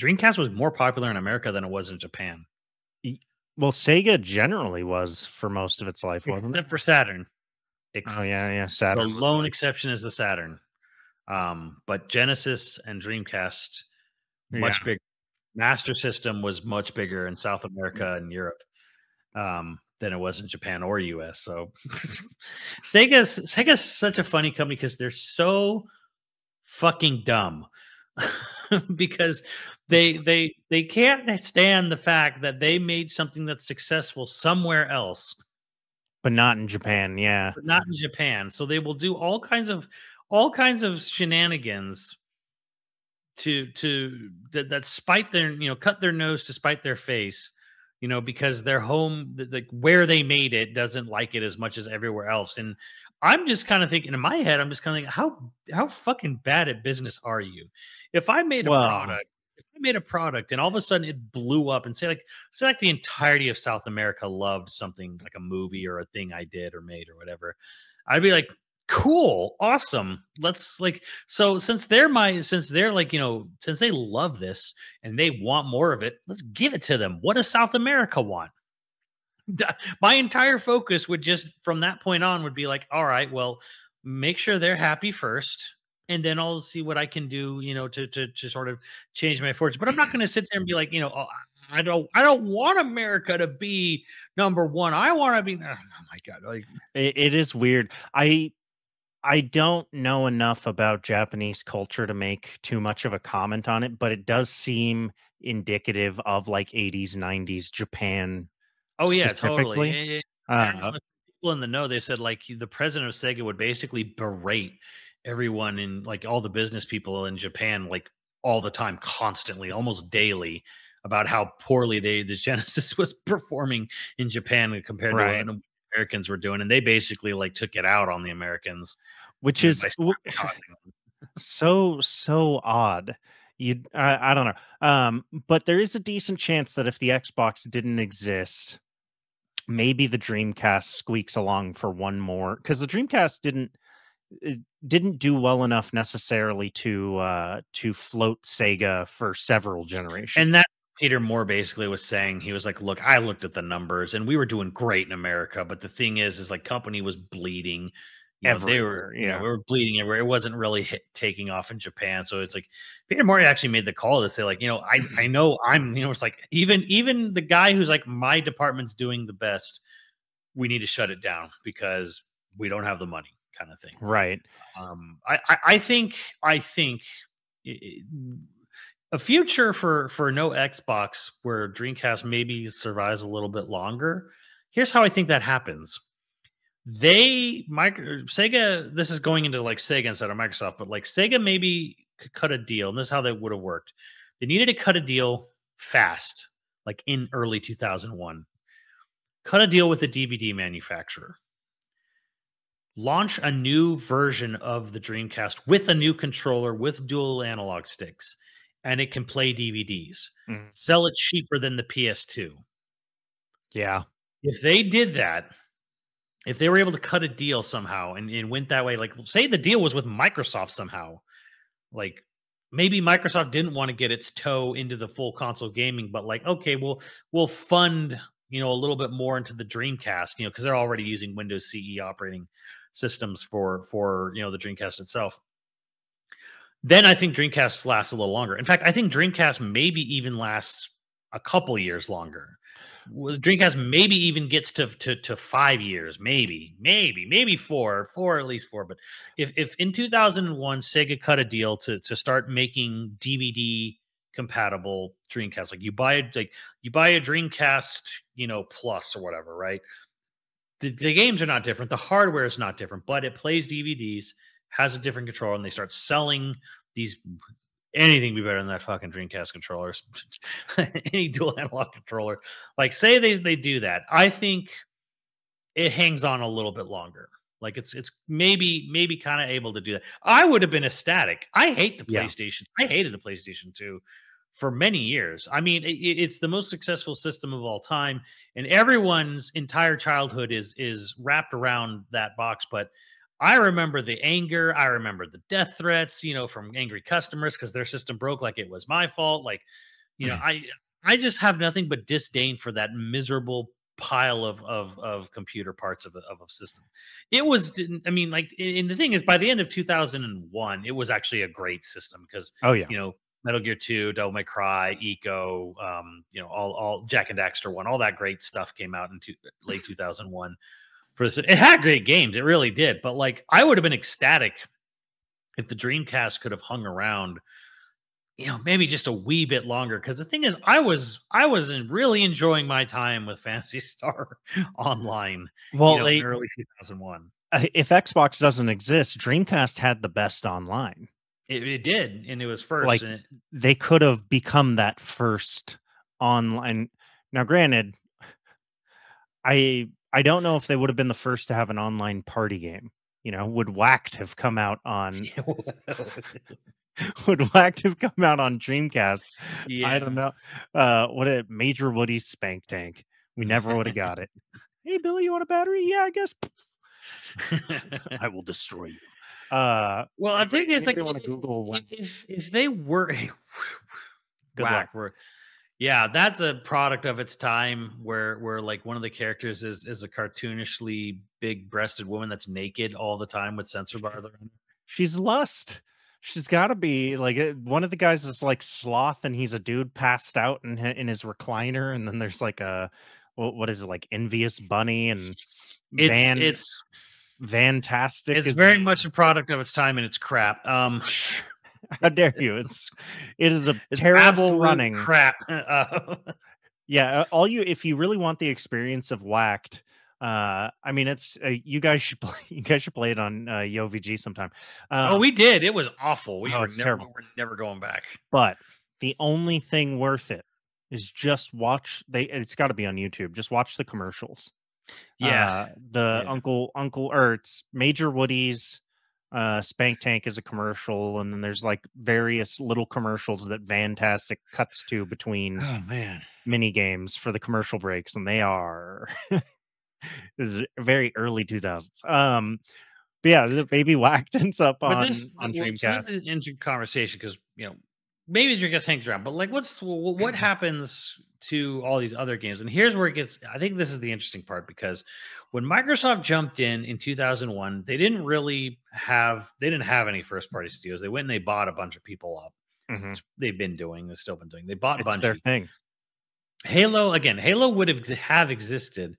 Dreamcast was more popular in America than it was in Japan. Well, Sega generally was for most of its life, wasn't it? Except for Saturn. Oh, yeah, yeah, Saturn. The lone exception is the Saturn. Um, but Genesis and Dreamcast, much yeah. bigger. Master System was much bigger in South America and Europe um, than it was in Japan or U S. So Sega's, Sega's such a funny company because they're so fucking dumb. Because they they they can't stand the fact that they made something that's successful somewhere else, but not in Japan. Yeah, but not in Japan. So they will do all kinds of all kinds of shenanigans to to that, that spite their you know cut their nose to spite their face, you know, because their home like where they made it doesn't like it as much as everywhere else. And I'm just kind of thinking in my head, I'm just kind of thinking, how how fucking bad at business are you? If I made a well, product, if I made a product and all of a sudden it blew up and say like say like the entirety of South America loved something like a movie or a thing I did or made or whatever, I'd be like, cool, awesome. Let's like so since they're my since they're like, you know, since they love this and they want more of it, let's give it to them. What does South America want? My entire focus would just from that point on would be like, all right, well, make sure they're happy first, and then I'll see what I can do, you know, to to, to sort of change my fortune. But I'm not going to sit there and be like, you know, oh, I don't, I don't want America to be number one. I want to be. Oh my god, like it, it is weird. I I don't know enough about Japanese culture to make too much of a comment on it, but it does seem indicative of like eighties, nineties Japan. Oh yeah, totally. It, it, uh, people in the know, they said like the president of Sega would basically berate everyone in like all the business people in Japan, like all the time, constantly, almost daily, about how poorly they the Genesis was performing in Japan compared right. to what Americans were doing, and they basically like took it out on the Americans, which is so so odd. You, I, I don't know. Um, but there is a decent chance that if the Xbox didn't exist, maybe the Dreamcast squeaks along for one more, because the Dreamcast didn't it didn't do well enough necessarily to uh, to float Sega for several generations. And that Peter Moore basically was saying, he was like, "Look, I looked at the numbers, and we were doing great in America, but the thing is, is like company was bleeding." You know, they were, you know, yeah, we were bleeding everywhere. It wasn't really hit, taking off in Japan. So it's like Peter Moore actually made the call to say, like, you know, I, I know I'm, you know, it's like even even the guy who's like, my department's doing the best, we need to shut it down because we don't have the money, kind of thing. Right. Um, I, I, I think I think it, a future for for no Xbox where Dreamcast maybe survives a little bit longer. Here's how I think that happens. They, micro, Sega, this is going into like Sega instead of Microsoft, but like Sega maybe could cut a deal, and this is how they would have worked. They needed to cut a deal fast, like in early two thousand one. Cut a deal with a D V D manufacturer. Launch a new version of the Dreamcast with a new controller with dual analog sticks, and it can play D V Ds. Mm. Sell it cheaper than the P S two. Yeah. If they did that, if they were able to cut a deal somehow and, and went that way, like say the deal was with Microsoft somehow, like maybe Microsoft didn't want to get its toe into the full console gaming, but like, okay, we'll, we'll fund, you know, a little bit more into the Dreamcast, you know, cause they're already using Windows C E operating systems for, for, you know, the Dreamcast itself. Then I think Dreamcast lasts a little longer. In fact, I think Dreamcast maybe even lasts a couple years longer. Dreamcast maybe even gets to, to to five years, maybe, maybe, maybe four, four at least four. But if if in two thousand one Sega cut a deal to to start making D V D compatible Dreamcast, like you buy like you buy a Dreamcast, you know, Plus or whatever, right? The, the games are not different, the hardware is not different, but it plays D V Ds, has a different controller, and they start selling these. Anything be better than that fucking Dreamcast controller. Any dual analog controller. Like, say they, they do that. I think it hangs on a little bit longer. Like, it's it's maybe maybe kind of able to do that. I would have been ecstatic. I hate the PlayStation. Yeah. I hated the PlayStation two for many years. I mean, it, it's the most successful system of all time. And everyone's entire childhood is is wrapped around that box. But I remember the anger. I remember the death threats, you know, from angry customers because their system broke like it was my fault. Like, you mm. know, I I just have nothing but disdain for that miserable pile of of of computer parts of a, of a system. It was, I mean, like, and the thing is, by the end of two thousand one, it was actually a great system because, oh yeah, you know, Metal Gear two, Devil May Cry, Eco, um, you know, all all Jack and Daxter one, all that great stuff came out in two, late two thousand one. For this, it had great games, it really did. But like, I would have been ecstatic if the Dreamcast could have hung around, you know, maybe just a wee bit longer. Because the thing is, I was I was really enjoying my time with Phantasy Star Online. Well, you know, they, in early two thousand one. If Xbox doesn't exist, Dreamcast had the best online. It, it did, and it was first. Like, and it, they could have become that first online. Now, granted, I. I don't know if they would have been the first to have an online party game. You know, would Whacked have come out on? Would Whacked have come out on Dreamcast? Yeah. I don't know. Uh, what a Major Woody's Spank Tank. We never would have got it. Hey, Billy, you want a battery? Yeah, I guess. I will destroy you. Uh, well, I think it's like they want to Google if if they were. Good luck. Yeah, that's a product of its time where where like one of the characters is is a cartoonishly big-breasted woman that's naked all the time with censor bar around her. She's lust. She's got to be like one of the guys is like sloth and he's a dude passed out in in his recliner, and then there's like a what, what is it like envious bunny and it's Van, it's fantastic. It's very much a product of its time and it's crap. Um How dare you? It's it is a it's terrible running crap. Yeah, all you if you really want the experience of Whacked, uh, I mean, it's uh, you guys should play. You guys should play it on uh, YoVG sometime. Uh, oh, we did. It was awful. We oh, were never terrible. We're never going back. But the only thing worth it is just watch. They it's got to be on YouTube. Just watch the commercials. Yeah, uh, the yeah. Uncle Uncle Ertz, Major Woody's. Uh, Spank Tank is a commercial, and then there's like various little commercials that Vantastic cuts to between oh, man. mini games for the commercial breaks, and they are very early two thousands. Um, but yeah, the baby Whacked ends up on, this, on well, Dreamcast. An interesting conversation because you know maybe Dreamcast hangs around, but like what's what happens to all these other games? And here's where it gets. I think this is the interesting part because when Microsoft jumped in in two thousand one, they didn't really have, they didn't have any first-party studios. They went and they bought a bunch of people up. Mm-hmm. They've been doing, they've still been doing. They bought Bungie. It's their thing. Halo, again, Halo would have, have existed,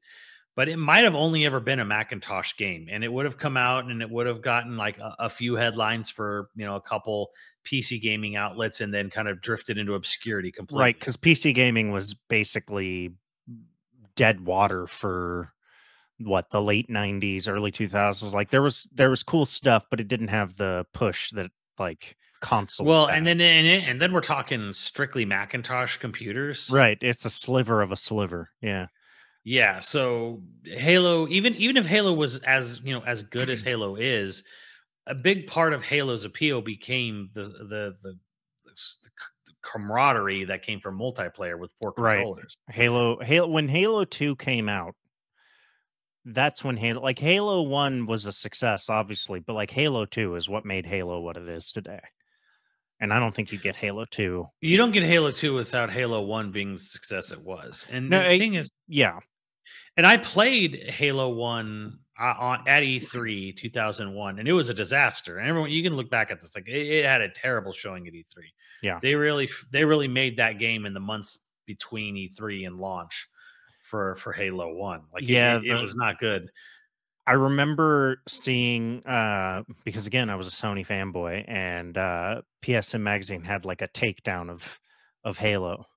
but it might have only ever been a Macintosh game. And it would have come out and it would have gotten like a, a few headlines for, you know, a couple P C gaming outlets and then kind of drifted into obscurity completely. Right, because P C gaming was basically dead water for... what, the late nineties, early two thousands. Like there was there was cool stuff, but it didn't have the push that like consoles well had. and then and, and then we're talking strictly Macintosh computers, right? It's a sliver of a sliver. Yeah, yeah. So Halo, even even if Halo was as you know as good as Halo is, a big part of Halo's appeal became the the the, the camaraderie that came from multiplayer with four controllers. Right. Halo Halo when Halo two came out, that's when Halo, like Halo one was a success, obviously, but like Halo two is what made Halo what it is today. And I don't think you get Halo two. You don't get Halo two without Halo one being the success it was. And no, the it, thing is, yeah. And I played Halo one uh, on at E three two thousand one, and it was a disaster. And everyone, you can look back at this, like it, it had a terrible showing at E three. Yeah, they really, they really made that game in the months between E three and launch. For, for Halo one. Like, yeah, it, it, the, it was not good. I remember seeing, uh, because again, I was a Sony fanboy, and uh, P S N Magazine had like a takedown of, of Halo,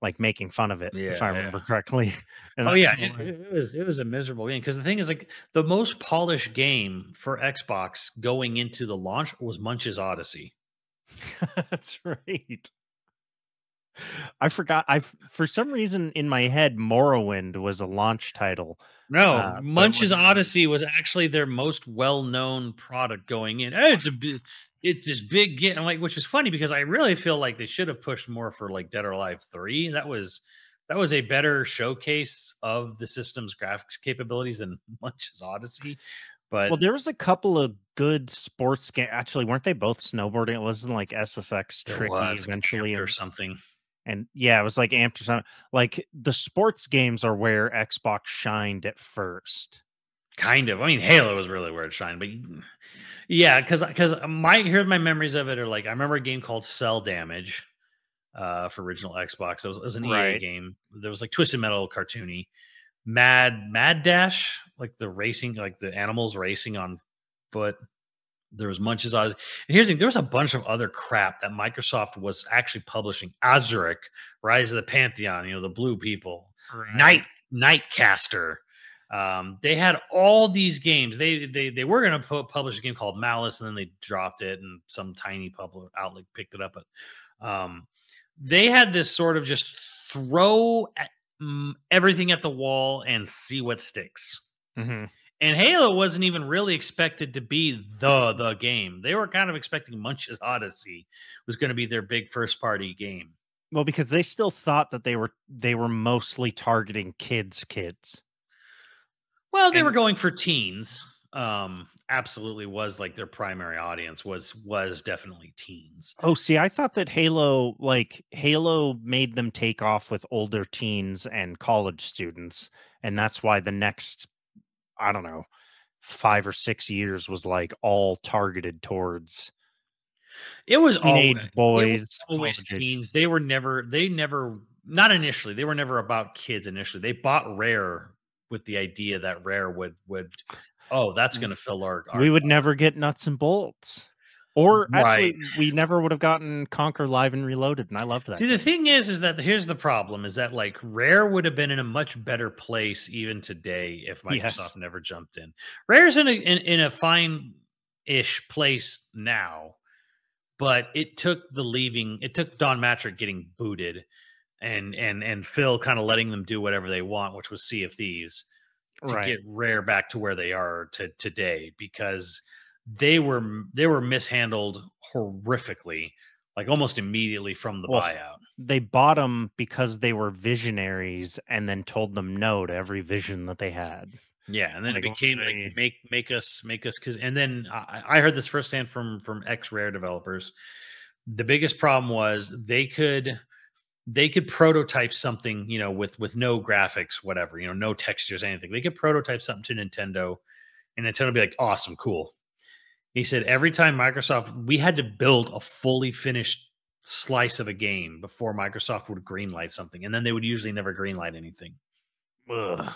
like making fun of it, yeah, if I remember yeah. correctly. And oh, yeah, it, it, was, it was a miserable game. Because the thing is, like, the most polished game for Xbox going into the launch was Munch's Odyssey. That's right. I forgot. I for some reason in my head, Morrowind was a launch title. No, uh, Munch's Odyssey was actually their most well-known product going in. Hey, it's, a, it's this big get. I'm like, which is funny because I really feel like they should have pushed more for like Dead or Alive three. That was that was a better showcase of the system's graphics capabilities than Munch's Odyssey. But well, there was a couple of good sports games. Actually, weren't they both snowboarding? It wasn't like S S X Tricky was, eventually or something. And yeah, it was like Amsterdam. Like the sports games are where Xbox shined at first. Kind of. I mean, Halo was really where it shined, but yeah, because because my here's my memories of it are like I remember a game called Cell Damage, uh, for original Xbox. It was, it was an right. E A game. There was like Twisted Metal, cartoony, Mad Mad Dash, like the racing, like the animals racing on foot. There was Munch's Odyssey. And here's the thing. There was a bunch of other crap that Microsoft was actually publishing. Azuric, Rise of the Pantheon, you know, the blue people. Right. Night, Nightcaster. Um, they had all these games. They they, they were going to publish a game called Malice, and then they dropped it, and some tiny public outlet picked it up. But um, they had this sort of just throw at, mm, everything at the wall and see what sticks. Mm-hmm. And Halo wasn't even really expected to be the the game. They were kind of expecting Munch's Odyssey was going to be their big first party game. Well, because they still thought that they were they were mostly targeting kids, kids. Well, they and, were going for teens. Um, absolutely was like their primary audience was was definitely teens. Oh, see, I thought that Halo like Halo made them take off with older teens and college students, and that's why the next, I don't know, five or six years was like all targeted towards it was teenage always, boys, it was always teens. They were never, they never, not initially, they were never about kids initially. They bought Rare with the idea that Rare would, would, oh, that's going to fill our, our we would body. Never get Nuts and Bolts. Or actually, right. we never would have gotten Conquer Live and Reloaded, and I loved that. See, the thing is, is that here's the problem, is that like Rare would have been in a much better place even today if Microsoft yes. never jumped in. Rare's in a in, in a fine-ish place now, but it took the leaving, it took Don Mattrick getting booted, and and and Phil kind of letting them do whatever they want, which was Sea of Thieves, to right. get Rare back to where they are to today, because they were they were mishandled horrifically, like almost immediately from the well, buyout. They bought them because they were visionaries and then told them no to every vision that they had. Yeah, and then like, it became like they... make make us make us because and then I, I heard this firsthand from from ex-Rare developers. The biggest problem was they could they could prototype something, you know, with with no graphics, whatever, you know, no textures, anything. They could prototype something to Nintendo, and Nintendo would be like, awesome, cool. He said every time Microsoft, we had to build a fully finished slice of a game before Microsoft would greenlight something, and then they would usually never greenlight anything. Ugh.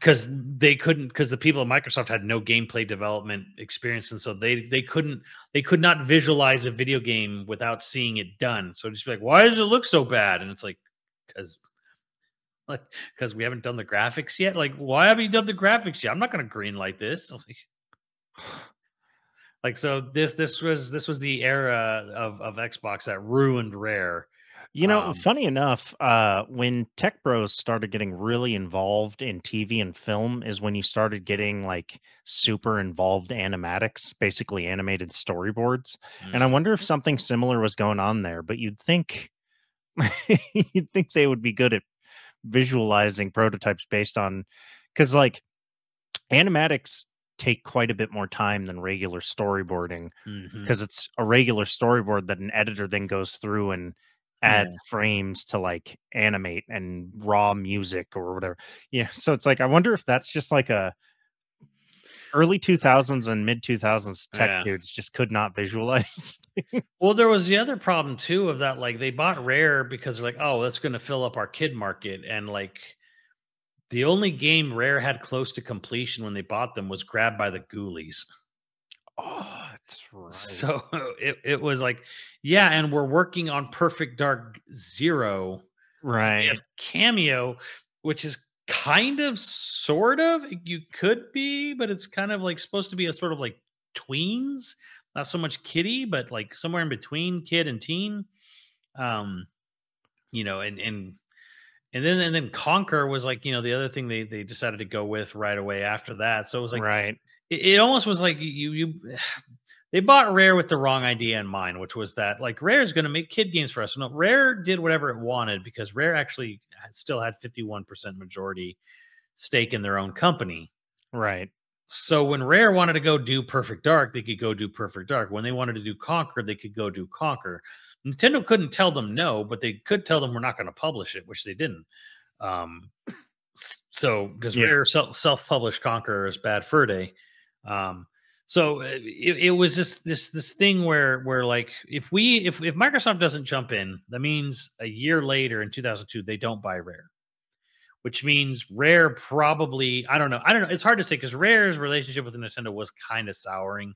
Because they couldn't, because the people at Microsoft had no gameplay development experience, and so they they couldn't they could not visualize a video game without seeing it done. So just be like, why does it look so bad? And it's like, because like because we haven't done the graphics yet. Like, why haven't you done the graphics yet? I'm not going to greenlight this. Like, like, so this this was this was the era of of Xbox that ruined Rare. You know, um, funny enough, uh, when Tech Bros started getting really involved in T V and film is when you started getting like super involved animatics, basically animated storyboards. Mm-hmm. And I wonder if something similar was going on there. But you'd think you'd think they would be good at visualizing prototypes based on, because like animatics take quite a bit more time than regular storyboarding, because mm-hmm. it's a regular storyboard that an editor then goes through and add yeah. frames to like animate and raw music or whatever. Yeah. So it's like, I wonder if that's just like a early two thousands and mid two thousands tech yeah. dudes just could not visualize. Well, there was the other problem too of that. Like, they bought Rare because they're like, oh, that's going to fill up our kid market. And like the only game Rare had close to completion when they bought them was Grabbed by the Ghoulies. Oh, that's right. So it, it was like, yeah, and we're working on Perfect Dark Zero. Right. We have Cameo, which is kind of, sort of, you could be, but it's kind of like supposed to be a sort of like tweens. Not so much kiddie, but like somewhere in between kid and teen. Um, you know, and and and then and then Conquer was like, you know, the other thing they they decided to go with right away after that. So it was like, right. It almost was like you, you, they bought Rare with the wrong idea in mind, which was that like Rare is going to make kid games for us. No, Rare did whatever it wanted, because Rare actually had, still had fifty-one percent majority stake in their own company. Right. So when Rare wanted to go do Perfect Dark, they could go do Perfect Dark. When they wanted to do Conquer, they could go do Conquer. Nintendo couldn't tell them no, but they could tell them we're not going to publish it, which they didn't. Um, so because yeah. Rare self-published Conquer is Bad Fur Day. Um, so it, it was just this, this thing where, where like, if we, if, if Microsoft doesn't jump in, that means a year later in two thousand two, they don't buy Rare, which means Rare probably, I don't know. I don't know. It's hard to say, because Rare's relationship with Nintendo was kind of souring,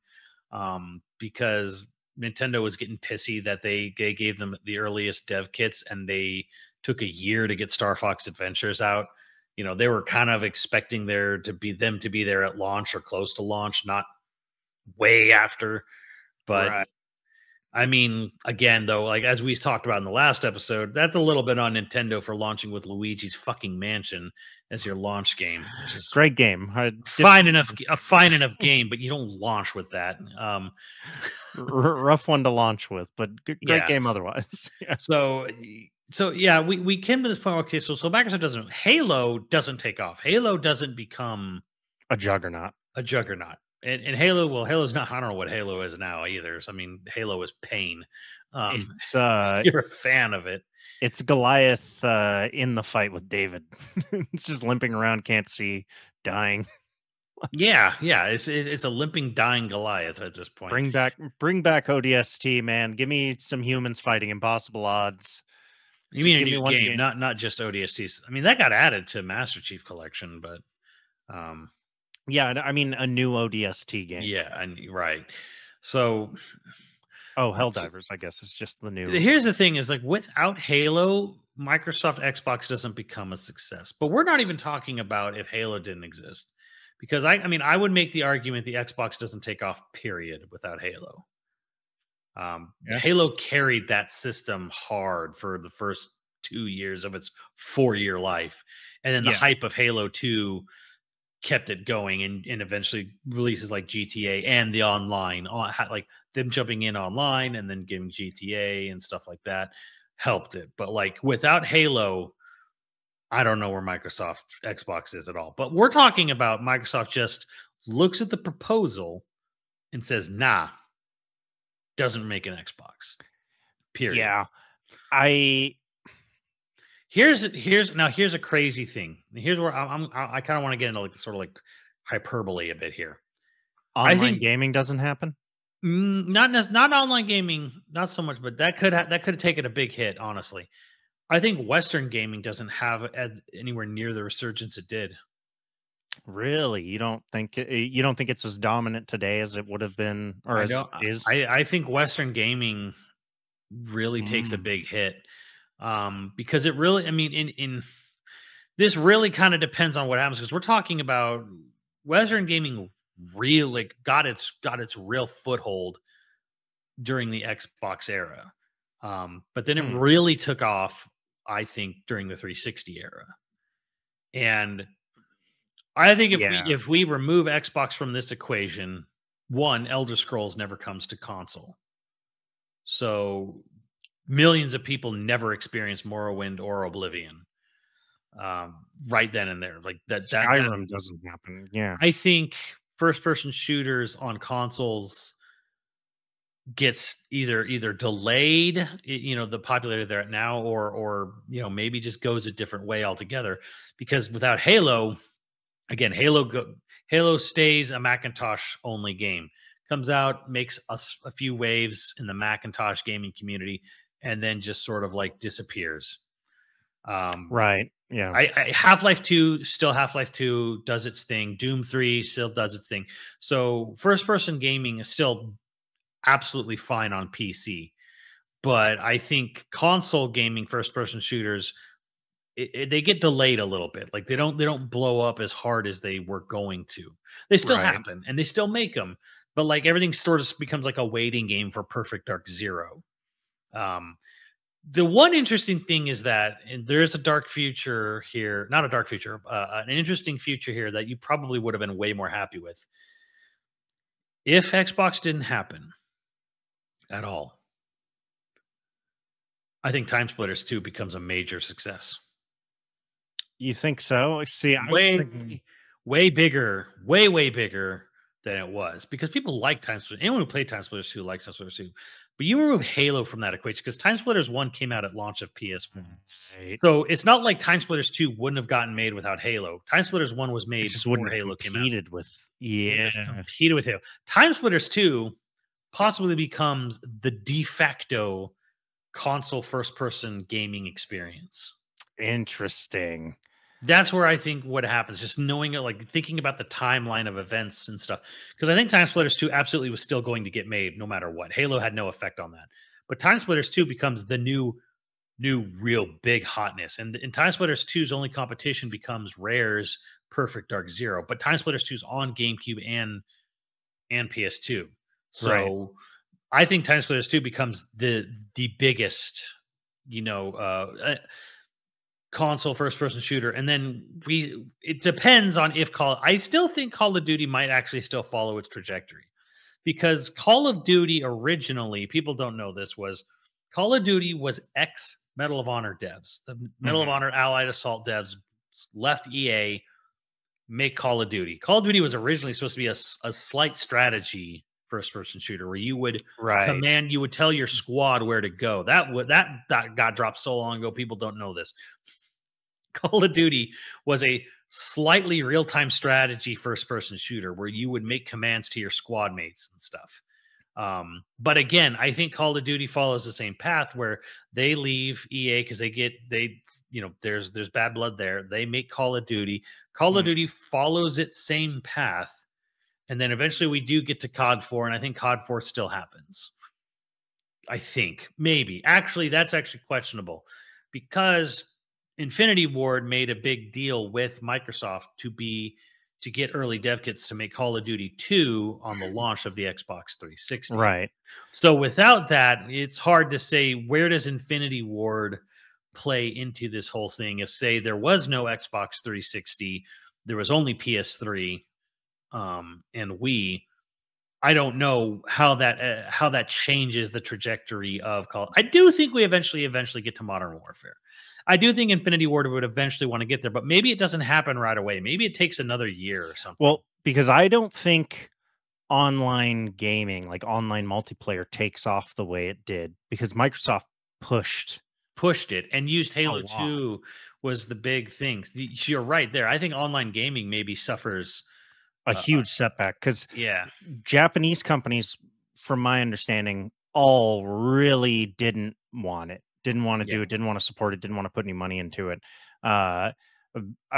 um, because Nintendo was getting pissy that they, they gave them the earliest dev kits and they took a year to get Star Fox Adventures out. You know, they were kind of expecting there to be them to be there at launch or close to launch, not way after. But right. I mean, again, though, like as we talked about in the last episode, that's a little bit on Nintendo for launching with Luigi's Fucking Mansion as your launch game. Which is great game, fine enough, a fine enough game, but you don't launch with that. Um, rough one to launch with, but great yeah. game otherwise. Yeah. So. So, yeah, we, we came to this point where, okay, so, so Microsoft doesn't, Halo doesn't take off. Halo doesn't become a juggernaut. A juggernaut. And, and Halo, well, Halo's not, I don't know what Halo is now either. So, I mean, Halo is pain. Um, it's, uh, you're a fan of it. It's Goliath uh, in the fight with David. It's just limping around, can't see, dying. Yeah, yeah, it's it's a limping, dying Goliath at this point. Bring back, bring back O D S T, man. Give me some humans fighting impossible odds. You mean a new game, game, not not just O D S Ts. I mean, that got added to Master Chief Collection, but um, yeah, I mean a new O D S T game. Yeah, and right. So, oh, Helldivers, I guess it's just the new. Here's the thing: is like without Halo, Microsoft Xbox doesn't become a success. But we're not even talking about if Halo didn't exist, because I, I mean, I would make the argument the Xbox doesn't take off. Period. Without Halo. Um, yeah. Halo carried that system hard for the first two years of its four-year life. And then the yeah. hype of Halo two kept it going and, and eventually releases like G T A and the online, like them jumping in online and then giving G T A and stuff like that helped it. But like without Halo, I don't know where Microsoft Xbox is at all. But we're talking about Microsoft just looks at the proposal and says, nah, doesn't make an Xbox. Period. Yeah. I... Here's here's now here's a crazy thing. Here's where I'm I, I kind of want to get into like sort of like hyperbole a bit here. Online I think, gaming doesn't happen. Not not online gaming, not so much, but that could ha that could have taken a big hit. Honestly, I think Western gaming doesn't have as, anywhere near the resurgence it did. Really, you don't think you don't think it's as dominant today as it would have been, or I as it is? I I think Western gaming really mm. takes a big hit. Um, because it really, I mean, in, in this really kind of depends on what happens. Cause we're talking about Western gaming really got its, got its real foothold during the Xbox era. Um, but then it hmm. really took off, I think, during the three sixty era. And I think if yeah. we, if we remove Xbox from this equation, one, Elder Scrolls never comes to console. So millions of people never experienced Morrowind or Oblivion um, right then and there. Like that, that Skyrim that, doesn't happen. Yeah, I think first-person shooters on consoles gets either either delayed, you know, the popularity they're at now, or or you know maybe just goes a different way altogether. Because without Halo, again, Halo go, Halo stays a Macintosh-only game. Comes out, makes us a few waves in the Macintosh gaming community, and then just sort of like disappears. Um, right. Yeah. I, I, Half-Life two, still Half-Life two does its thing. Doom three still does its thing. So first-person gaming is still absolutely fine on P C. But I think console gaming, first-person shooters, it, it, they get delayed a little bit. Like they don't, they don't blow up as hard as they were going to. They still right. happen, and they still make them. But like everything sort of becomes like a waiting game for Perfect Dark Zero. Um, the one interesting thing is that, and there is a dark future here, not a dark future, uh, an interesting future here that you probably would have been way more happy with if Xbox didn't happen at all. I think Time Splitters two becomes a major success. You think so? See, I way, was thinking... way bigger, way, way bigger. Than it was, because people like Time Splitters. Anyone who played Time Splitters two likes Time Splitters two. But you remove Halo from that equation, because Time Splitters one came out at launch of P S one. Right. So it's not like Time Splitters two wouldn't have gotten made without Halo. Time Splitters one was made before Halo came out. Competed with, yeah. Competed with Halo. Time Splitters two possibly becomes the de facto console first-person gaming experience. Interesting. That's where I think what happens, just knowing it, like thinking about the timeline of events and stuff. Because I think Time Splitters two absolutely was still going to get made no matter what. Halo had no effect on that. But Time Splitters two becomes the new, new real big hotness. And, and Time Splitters two's only competition becomes Rare's Perfect Dark Zero. But Time Splitters two's on GameCube and, and P S two. So right. I think Time Splitters two becomes the, the biggest, you know... Uh, console first-person shooter, and then we it depends on if Call... I still think Call of Duty might actually still follow its trajectory, because Call of Duty originally, people don't know this, was Call of Duty was ex Medal of Honor devs. The Medal mm-hmm. of Honor Allied Assault devs left E A, make Call of Duty. Call of Duty was originally supposed to be a, a slight strategy first-person shooter where you would right. command, you would tell your squad where to go. That would that that got dropped so long ago, people don't know this. Call of Duty was a slightly real-time strategy first-person shooter where you would make commands to your squad mates and stuff. Um, but again, I think Call of Duty follows the same path where they leave E A because they get they you know there's there's bad blood there. They make Call of Duty. Call mm. of Duty follows its same path. And then eventually we do get to C O D four, and I think C O D four still happens. I think. Maybe. Actually, that's actually questionable, because Infinity Ward made a big deal with Microsoft to be to get early dev kits to make Call of Duty two on the launch of the Xbox three sixty. Right. So without that, it's hard to say where does Infinity Ward play into this whole thing. If, say, there was no Xbox three sixty, there was only P S three um, and Wii. I don't know how that uh, how that changes the trajectory of Call. I do think we eventually eventually get to Modern Warfare. I do think Infinity Ward would eventually want to get there, but maybe it doesn't happen right away. Maybe it takes another year or something. Well, because I don't think online gaming, like online multiplayer, takes off the way it did, because Microsoft pushed pushed it and used Halo two was the big thing. You're right there. I think online gaming maybe suffers a uh, huge setback, because yeah, Japanese companies, from my understanding, all really didn't want it. Didn't want to yeah. do it, didn't want to support it, didn't want to put any money into it. Uh,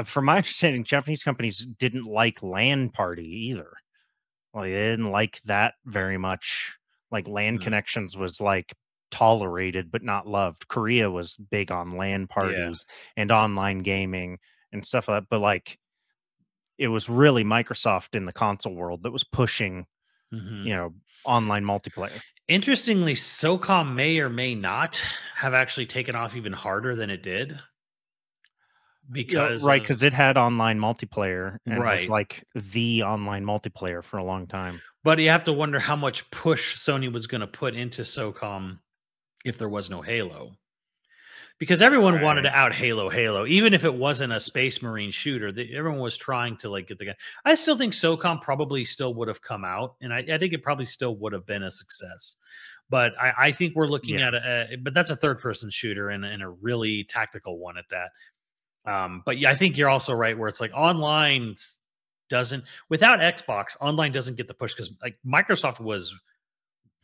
from my understanding, Japanese companies didn't like LAN party either. Well, they didn't like that very much. Like LAN mm-hmm. connections was like tolerated but not loved. Korea was big on LAN parties yeah. and online gaming and stuff like that. But like, it was really Microsoft in the console world that was pushing, mm-hmm. you know, online multiplayer. Interestingly, SOCOM may or may not have actually taken off even harder than it did, because yeah, right, because it had online multiplayer and right. was like the online multiplayer for a long time. But you have to wonder how much push Sony was going to put into SOCOM if there was no Halo, because everyone right. wanted to out Halo Halo, even if it wasn't a Space Marine shooter. That everyone was trying to like get the guy. I still think SOCOM probably still would have come out, and I, I think it probably still would have been a success. But I, I think we're looking yeah. at a, a, but that's a third-person shooter and, and a really tactical one at that. Um, but yeah, I think you're also right where it's like online doesn't, without Xbox, online doesn't get the push, because like Microsoft was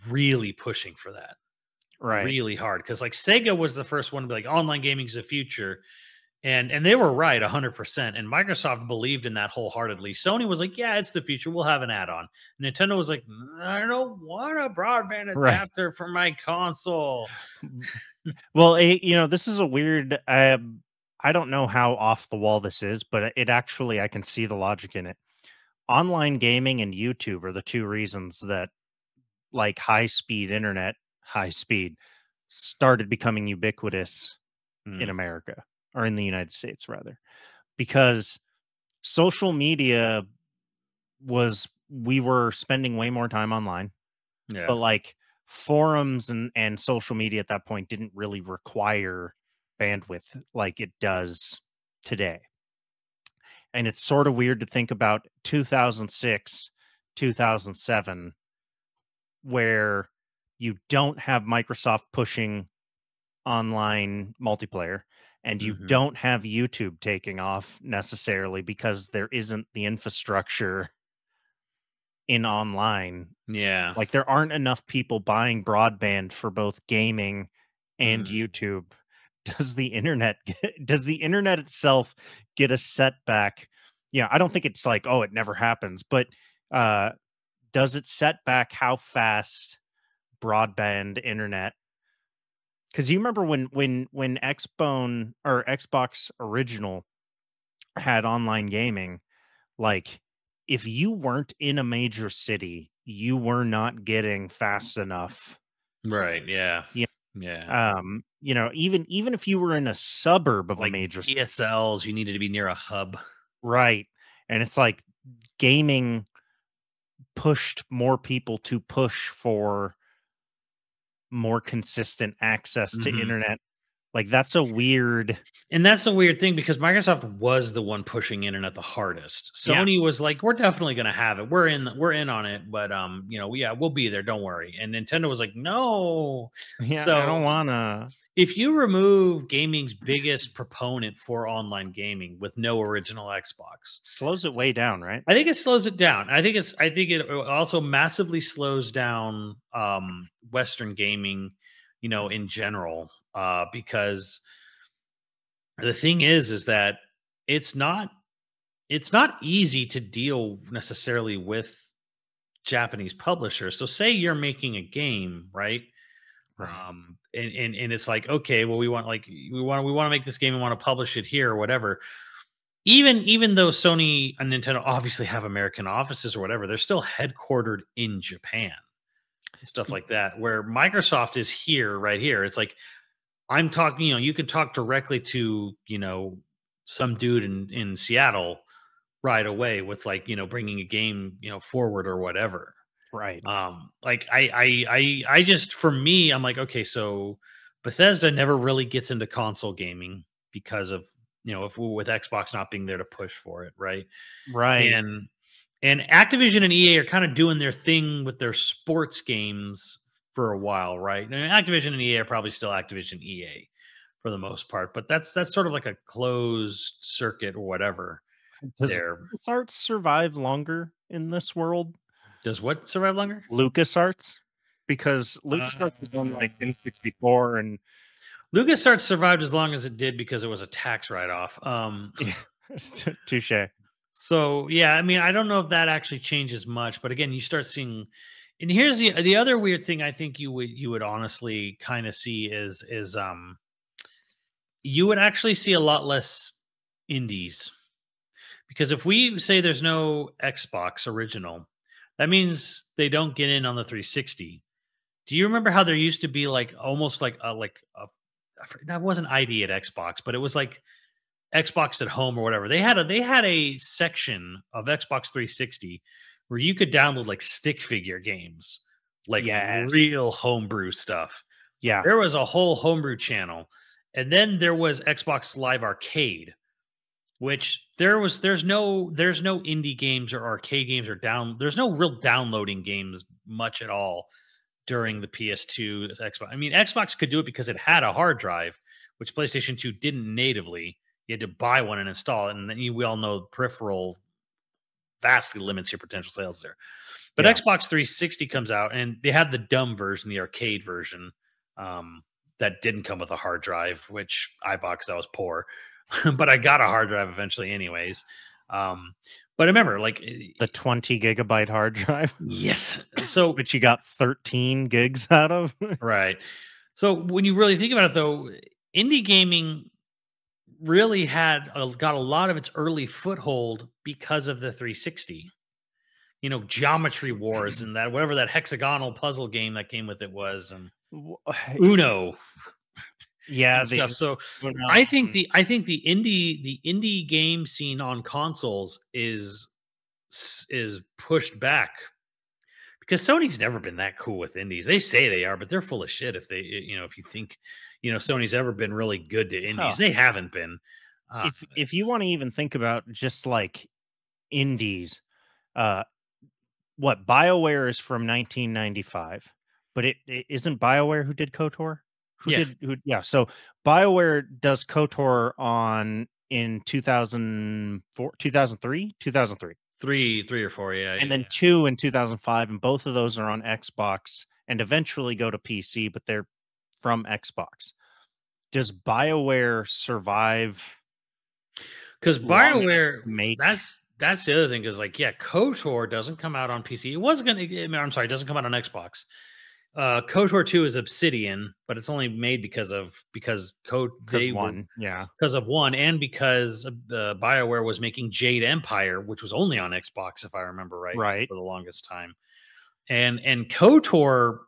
really pushing for that. Right. Really hard, because like Sega was the first one to be like, online gaming is the future, and and they were right one hundred percent, and Microsoft believed in that wholeheartedly. Sony was like, yeah, it's the future, we'll have an add-on. Nintendo was like, I don't want a broadband adapter right. for my console. Well, it, you know, this is a weird um, I don't know how off the wall this is, but it actually, I can see the logic in it. Online gaming and YouTube are the two reasons that like high-speed internet high speed started becoming ubiquitous mm. in America, or in the United States rather, because social media was, we were spending way more time online, yeah. but like forums and, and social media at that point didn't really require bandwidth like it does today. And it's sort of weird to think about two thousand six, two thousand seven, where you don't have Microsoft pushing online multiplayer, and you mm-hmm. don't have YouTube taking off necessarily, because there isn't the infrastructure in online. Yeah. Like there aren't enough people buying broadband for both gaming and mm. YouTube. Does the internet, get, does the internet itself get a setback? Yeah. I don't think it's like, oh, it never happens, but uh, does it set back how fast broadband internet? Because you remember when when when Xbone or Xbox original had online gaming, like if you weren't in a major city, you were not getting fast enough, right? Yeah, yeah, yeah. Um, you know, even even if you were in a suburb of like a major D S Ls, city, you needed to be near a hub, right? And it's like gaming pushed more people to push for more consistent access to mm-hmm. internet. Like that's a weird, and that's a weird thing, because Microsoft was the one pushing internet the hardest. Sony yeah. was like, we're definitely going to have it. We're in, we're in on it, but um, you know, yeah, we'll be there. Don't worry. And Nintendo was like, no, yeah, so I don't wanna. If you remove gaming's biggest proponent for online gaming with no original Xbox, slows it way down, right? I think it slows it down. I think it's, I think it also massively slows down um, Western gaming, you know, in general, uh, because the thing is, is that it's not, it's not easy to deal necessarily with Japanese publishers. So say you're making a game, right? Um, and, and, and it's like, okay, well, we want, like, we want, we want to make this game and want to publish it here or whatever. Even, even though Sony and Nintendo obviously have American offices or whatever, they're still headquartered in Japan and stuff like that, where Microsoft is here, right here. It's like, I'm talking, you know, you could talk directly to, you know, some dude in, in Seattle right away with, like, you know, bringing a game, you know, forward or whatever. Right. Um, like I, I, I, I just, for me, I'm like, okay, so Bethesda never really gets into console gaming because of, you know, if with Xbox not being there to push for it. Right. Right. And, and Activision and E A are kind of doing their thing with their sports games for a while. Right. And Activision and E A are probably still Activision E A for the most part, but that's, that's sort of like a closed circuit or whatever. Does there. LucasArts survive longer in this world? Does what survive longer? LucasArts, because LucasArts is uh, on like N sixty-four, and LucasArts survived as long as it did because it was a tax write-off. Um, touche. So yeah, I mean, I don't know if that actually changes much, but again, you start seeing. And here's the the other weird thing I think you would you would honestly kind of see is is um, you would actually see a lot less indies, because if we say there's no Xbox original, that means they don't get in on the three sixty. Do you remember how there used to be like almost like a, like a, that wasn't I D at Xbox, but it was like Xbox at Home or whatever. They had a, they had a section of Xbox three sixty where you could download like stick figure games, like yes. real homebrew stuff. Yeah. There was a whole homebrew channel. And then there was Xbox Live Arcade, which there was, there's no, there's no indie games or arcade games or down, there's no real downloading games much at all during the P S two, Xbox. I mean, Xbox could do it because it had a hard drive, which PlayStation two didn't natively. You had to buy one and install it. And then you, we all know peripheral vastly limits your potential sales there. But yeah. Xbox three sixty comes out and they had the dumb version, the arcade version, um, that didn't come with a hard drive, which I bought because I was poor. But I got a hard drive eventually anyways. Um, but remember, like... the twenty gigabyte hard drive? Yes. So, but you got thirteen gigs out of? Right. So when you really think about it, though, indie gaming really had uh, got a lot of its early foothold because of the three sixty. You know, Geometry Wars and that, whatever that hexagonal puzzle game that came with it was. And Uno. Yeah, they, stuff. So I think the I think the indie the indie game scene on consoles is is pushed back because Sony's never been that cool with indies. They say they are, but they're full of shit. If they you know if you think you know Sony's ever been really good to indies, oh. they haven't been. Uh, if if you want to even think about just like indies, uh, what BioWare is from nineteen ninety-five, but it, it isn't BioWare who did KOTOR. Who yeah. Did, who, yeah. So BioWare does KOTOR on in two thousand four, two thousand three, two thousand three, three, three or four. Yeah. And yeah, then yeah. two in two thousand five. And both of those are on Xbox and eventually go to P C, but they're from Xbox. Does BioWare survive? Because BioWare make... that's, that's the other thing is like, yeah, KOTOR doesn't come out on P C. It wasn't going to, I'm sorry. It doesn't come out on Xbox. Uh, KOTOR two is Obsidian, but it's only made because of because Code they one, yeah, because of one, and because uh, BioWare was making Jade Empire, which was only on Xbox, if I remember right, right, for the longest time. And and KOTOR,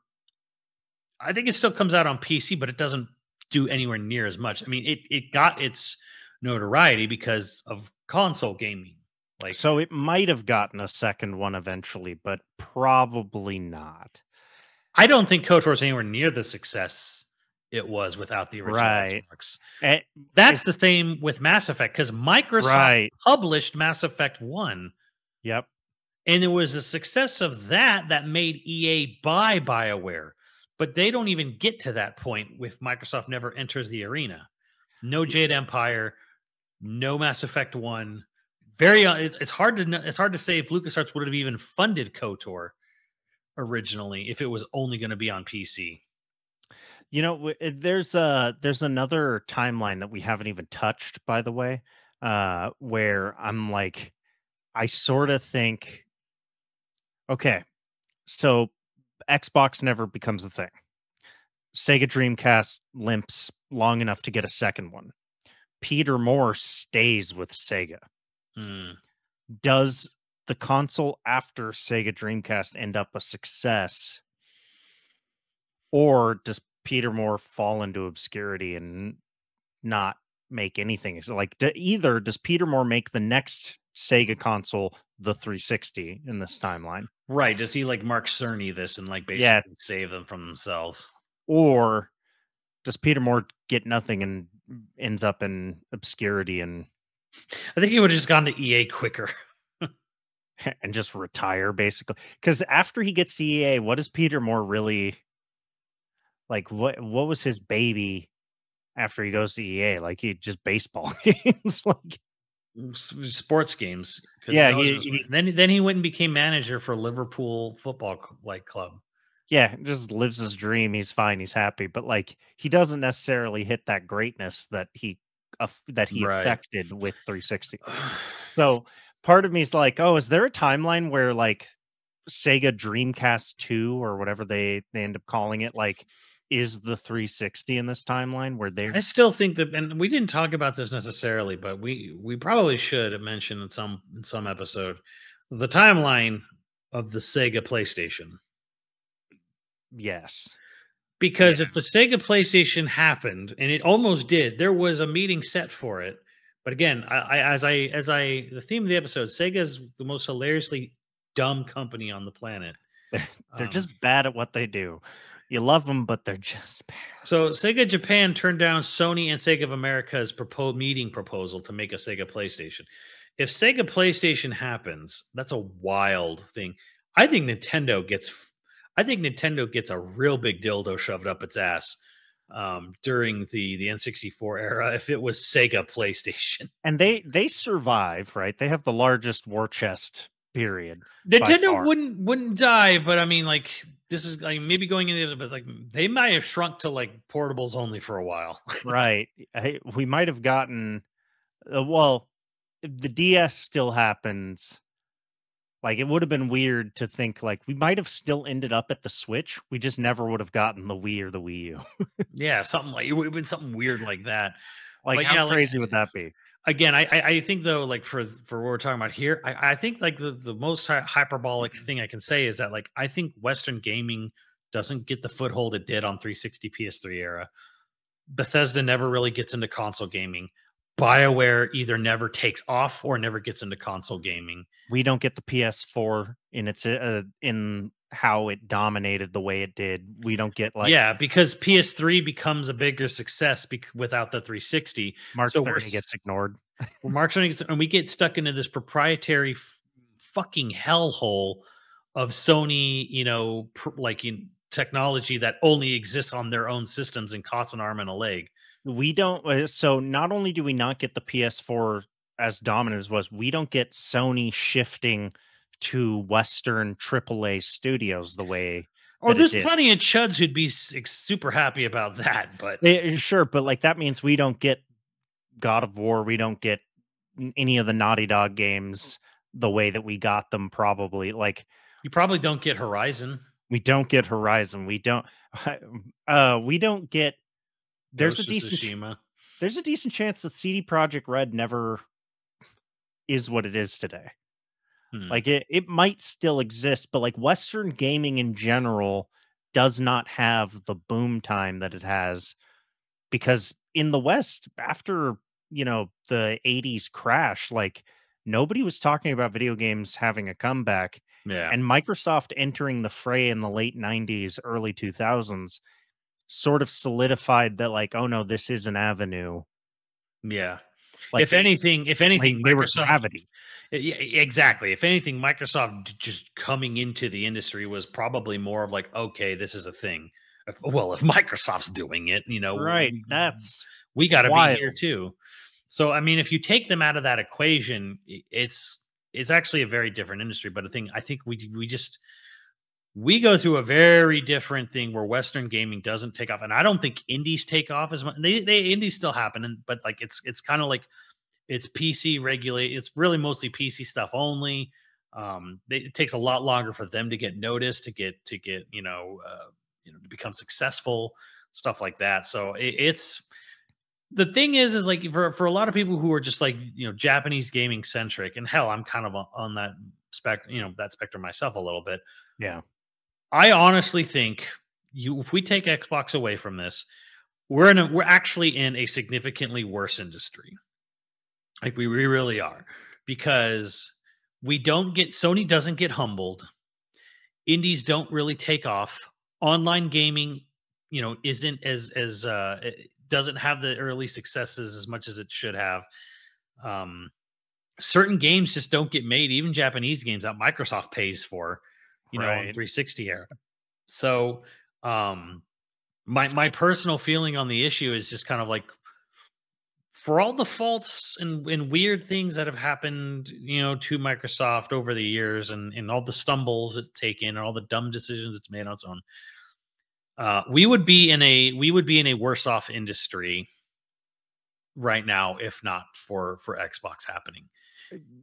I think it still comes out on P C, but it doesn't do anywhere near as much. I mean, it it got its notoriety because of console gaming, like so it might have gotten a second one eventually, but probably not. I don't think KOTOR is anywhere near the success it was without the original right. Xbox. And that's the same with Mass Effect, because Microsoft right. published Mass Effect one. Yep. And it was the success of that that made E A buy BioWare. But they don't even get to that point if Microsoft never enters the arena. No Jade Empire, no Mass Effect one. Very, it's hard to it's hard to say if LucasArts would have even funded KOTOR originally if it was only going to be on P C. You know, there's uh there's another timeline that we haven't even touched, by the way, uh where I'm like, I sort of think, okay, so Xbox never becomes a thing. Sega Dreamcast limps long enough to get a second one. Peter Moore stays with Sega. Mm. Does the console after Sega Dreamcast end up a success, or does Peter Moore fall into obscurity and not make anything? So like, either does Peter Moore make the next Sega console, the three sixty in this timeline. Right. Does he like Mark Cerny this and like basically yeah. save them from themselves? Or does Peter Moore get nothing and ends up in obscurity? And I think he would have just gone to E A quicker. And just retire, basically. Because after he gets to E A, what does Peter Moore really... Like, what what was his baby after he goes to E A? Like, he just baseball games. like Sports games. Yeah. He, he, then, then he went and became manager for Liverpool Football like Club. Yeah, just lives his dream. He's fine. He's happy. But, like, he doesn't necessarily hit that greatness that he, uh, that he right. affected with three sixty. So... Part of me is like, oh, is there a timeline where like Sega Dreamcast two or whatever they, they end up calling it, like, is the three sixty in this timeline where they're... I still think that, and we didn't talk about this necessarily, but we we probably should mention in some in some episode the timeline of the Sega PlayStation. Yes. Because yeah. if the Sega PlayStation happened, and it almost did, there was a meeting set for it. But again, I, I, as I, as I, the theme of the episode, Sega's the most hilariously dumb company on the planet. They're, they're um, just bad at what they do. You love them, but they're just bad. So Sega Japan turned down Sony and Sega of America's propo- meeting proposal to make a Sega PlayStation. If Sega PlayStation happens, that's a wild thing. I think Nintendo gets, I think Nintendo gets a real big dildo shoved up its ass um during the the N sixty-four era if it was Sega PlayStation. And they they survive, right? They have the largest war chest period. Nintendo wouldn't wouldn't die, but I mean, like, this is like maybe going into the, but like they might have shrunk to like portables only for a while. Right. I, we might have gotten uh, well, the D S still happens. Like, it would have been weird to think, like, we might have still ended up at the Switch. We just never would have gotten the Wii or the Wii U. Yeah, something like, it would have been something weird like that. Like, but how yeah, crazy like, would that be? Again, I I think, though, like, for, for what we're talking about here, I, I think, like, the, the most hyperbolic thing I can say is that, like, I think Western gaming doesn't get the foothold it did on three sixty P S three era. Bethesda never really gets into console gaming. BioWare either never takes off or never gets into console gaming. We don't get the P S four in its uh, in how it dominated the way it did. We don't get like yeah because P S three becomes a bigger success be without the three sixty. Mark so Cerny gets ignored. Mark Cerny gets, and we get stuck into this proprietary f fucking hellhole of Sony, you know, pr like in technology that only exists on their own systems and costs an arm and a leg. We don't, so not only do we not get the P S four as dominant as was, we don't get Sony shifting to Western triple A studios the way. Or there's plenty of chuds who'd be super happy about that, but it, sure, but like that means we don't get God of War, we don't get any of the Naughty Dog games the way that we got them, probably. Like, you probably don't get Horizon. We don't get Horizon. We don't, uh, we don't get. There's a decent, there's a decent chance that C D Projekt Red never is what it is today. Hmm. Like, it, it might still exist, but like Western gaming in general does not have the boom time that it has, because in the West, after, you know, the eighties crash, like nobody was talking about video games having a comeback. Yeah. And Microsoft entering the fray in the late nineties, early two thousands sort of solidified that, like, oh no, this is an avenue. Yeah. Like, if anything, if anything, like they were gravity. Yeah, exactly. If anything, Microsoft just coming into the industry was probably more of like, okay, this is a thing. If, well, if Microsoft's doing it, you know, right. We, that's we got to be here too. So, I mean, if you take them out of that equation, it's, it's actually a very different industry. But the thing, I think we, we just, we go through a very different thing where Western gaming doesn't take off. And I don't think indies take off as much. They, they indies still happen. And, but like, it's, it's kind of like it's P C regulate. It's really mostly P C stuff only. Um, they, it takes a lot longer for them to get noticed, to get, to get, you know, uh, you know, to become successful, stuff like that. So it, it's, the thing is, is like for, for a lot of people who are just like, you know, Japanese gaming centric, and hell, I'm kind of on that spec, you know, that spectrum myself a little bit. Yeah. I honestly think you, if we take Xbox away from this, we're in a, we're actually in a significantly worse industry. Like we, we really are. because we don't get, Sony doesn't get humbled. Indies don't really take off. Online gaming, you know, isn't as, as, uh, it doesn't have the early successes as much as it should have. Um, certain games just don't get made, even Japanese games that Microsoft pays for, you right. know, in three sixty era. So, um, my, my personal feeling on the issue is just kind of like, for all the faults and, and weird things that have happened, you know, to Microsoft over the years, and, and all the stumbles it's taken and all the dumb decisions it's made on its own, uh, we would be in a, we would be in a worse off industry right now, if not for, for Xbox happening,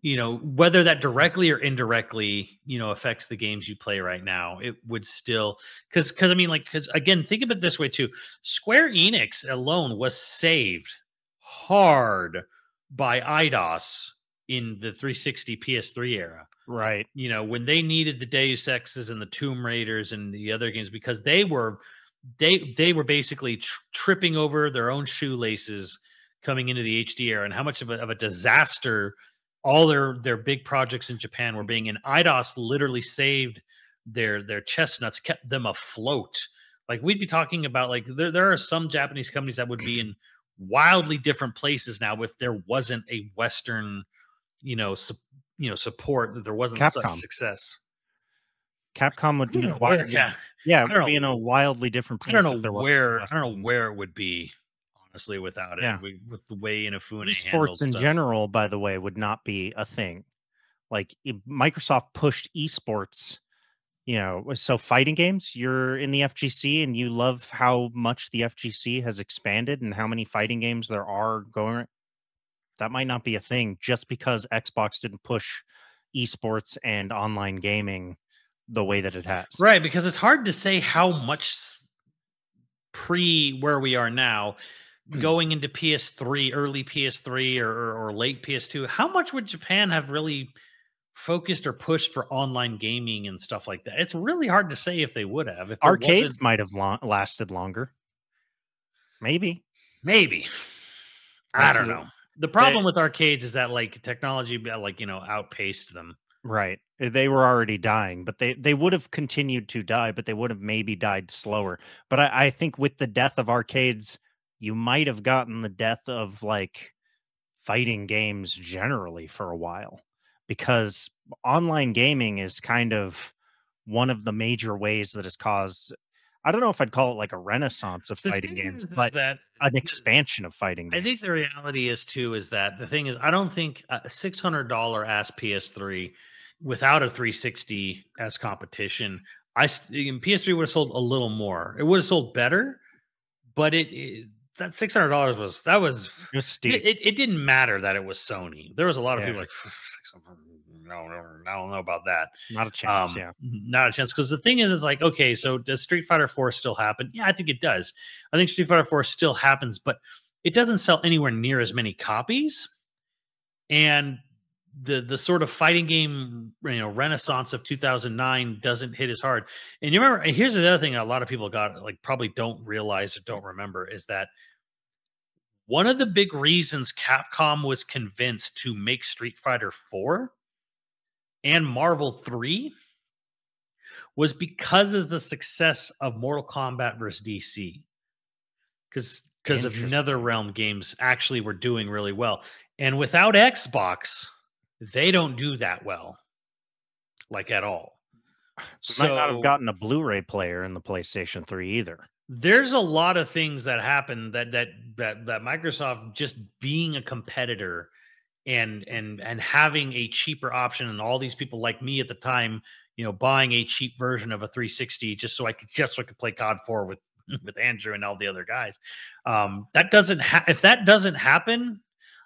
you know, whether that directly or indirectly, you know, affects the games you play right now, it would still, cause, cause I mean, like, cause again, think of it this way too, Square Enix alone was saved hard by I DOS in the three sixty P S three era, right? You know, when they needed the Deus Exes and the Tomb Raiders and the other games, because they were they they were basically tr tripping over their own shoelaces coming into the H D era, and how much of a, of a disaster all their their big projects in Japan were being. And I DOS literally saved their their chestnuts, kept them afloat. Like, we'd be talking about, like, there there are some Japanese companies that would be in wildly different places now if there wasn't a Western, you know, su you know, support. That there wasn't Capcom. Such success. Capcom would be in a where, yeah, yeah, it would know. be in a wildly different place. I don't know there where I don't know where it would be, honestly, without it. Yeah. We, with the way Inafune esports in stuff. general, by the way, would not be a thing. Like, Microsoft pushed esports. You know, so fighting games, you're in the F G C and you love how much the F G C has expanded and how many fighting games there are going. That might not be a thing just because Xbox didn't push esports and online gaming the way that it has. Right, because it's hard to say how much pre where we are now, going into P S three, early P S three or, or late P S two, how much would Japan have really focused or pushed for online gaming and stuff like that? It's really hard to say if they would have. If arcades might have long, lasted longer, maybe, maybe. I don't know. The problem they, with arcades is that, like, technology, like, you know, outpaced them. Right, they were already dying, but they they would have continued to die, but they would have maybe died slower. But I, I think with the death of arcades, you might have gotten the death of, like, fighting games generally for a while. Because online gaming is kind of one of the major ways that has caused, I don't know if I'd call it like a renaissance of fighting games, but that, an expansion of fighting games. I think the reality is, too, is that the thing is, I don't think a six hundred dollar ass P S three without a three sixty as competition, I P S three would have sold a little more. It would have sold better, but it... it that six hundred dollars was, that was, it, was steep. It, it didn't matter that it was Sony. There was a lot of yeah. people like, no, no, no, I don't know about that. Not a chance. Um, yeah. Not a chance. Cause the thing is, it's like, okay, so does Street Fighter four still happen? Yeah, I think it does. I think Street Fighter four still happens, but it doesn't sell anywhere near as many copies. And the, the sort of fighting game, you know, renaissance of two thousand nine doesn't hit as hard. And you remember, here's the other thing a lot of people got, like, probably don't realize or don't remember, is that one of the big reasons Capcom was convinced to make Street Fighter four and Marvel three was because of the success of Mortal Kombat versus D C. Because because of NetherRealm games actually were doing really well. And without Xbox, they don't do that well, like, at all. So, might not have gotten a Blu-ray player in the PlayStation three either. There's a lot of things that happen that that that that Microsoft just being a competitor and and and having a cheaper option, and all these people like me at the time, you know, buying a cheap version of a three sixty just so I could just so I could play C O D four with with Andrew and all the other guys. Um, that doesn't ha if that doesn't happen.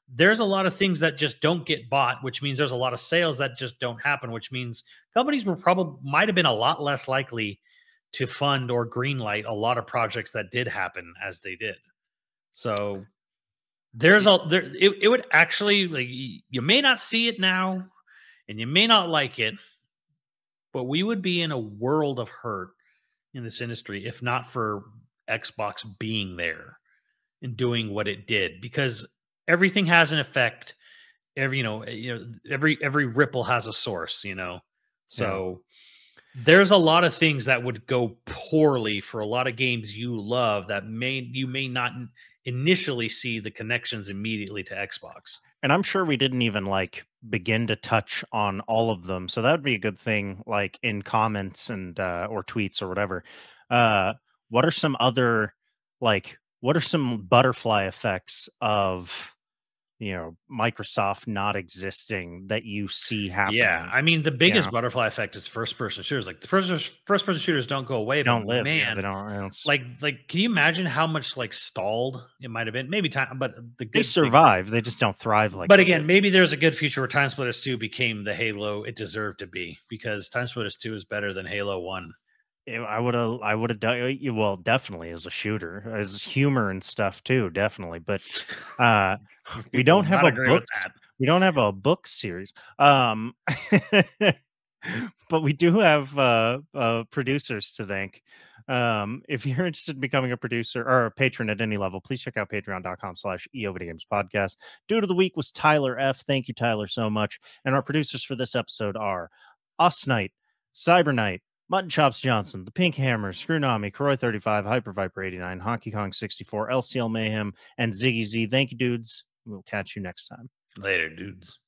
There's a lot of things that just don't get bought, which means there's a lot of sales that just don't happen, which means companies were probably might have been a lot less likely to fund or greenlight a lot of projects that did happen as they did. So there's a there it, it would actually, like, you may not see it now and you may not like it, but we would be in a world of hurt in this industry if not for Xbox being there and doing what it did, because everything has an effect. every, you know, you know, every, every ripple has a source, you know? So yeah. There's a lot of things that would go poorly for a lot of games you love that may, you may not initially see the connections immediately to Xbox. And I'm sure we didn't even like begin to touch on all of them. So that would be a good thing, like in comments and, uh, or tweets or whatever. Uh, what are some other, like, what are some butterfly effects of, you know, Microsoft not existing that you see happening? Yeah, I mean, the biggest yeah. butterfly effect is first-person shooters. Like, the first first-person shooters don't go away. Don't but live, man. Yeah, they don't, they don't. Like, like, can you imagine how much like stalled it might have been? Maybe time, but the good they survive. Thing, they just don't thrive like. But that. Again, maybe there's a good future where Time Splitters two became the Halo it deserved to be, because Time Splitters two is better than Halo one. I would have, I would have done well, definitely as a shooter, as humor and stuff too, definitely. But uh, we don't have a book. We don't have a book series, um, but we do have uh, uh, producers to thank. Um, if you're interested in becoming a producer or a patron at any level, please check out patreon dot com slash E O Video Games Podcast. Dude of the week was Tyler F. Thank you, Tyler, so much. And our producers for this episode are Us Knight, Cyber Knight, Mutton Chops Johnson, The Pink Hammer, Screwnami, Karoy thirty-five, Hyper Viper eighty-nine, Honky Kong sixty-four, L C L Mayhem, and Ziggy Z. Thank you, dudes. We'll catch you next time. Later, dudes.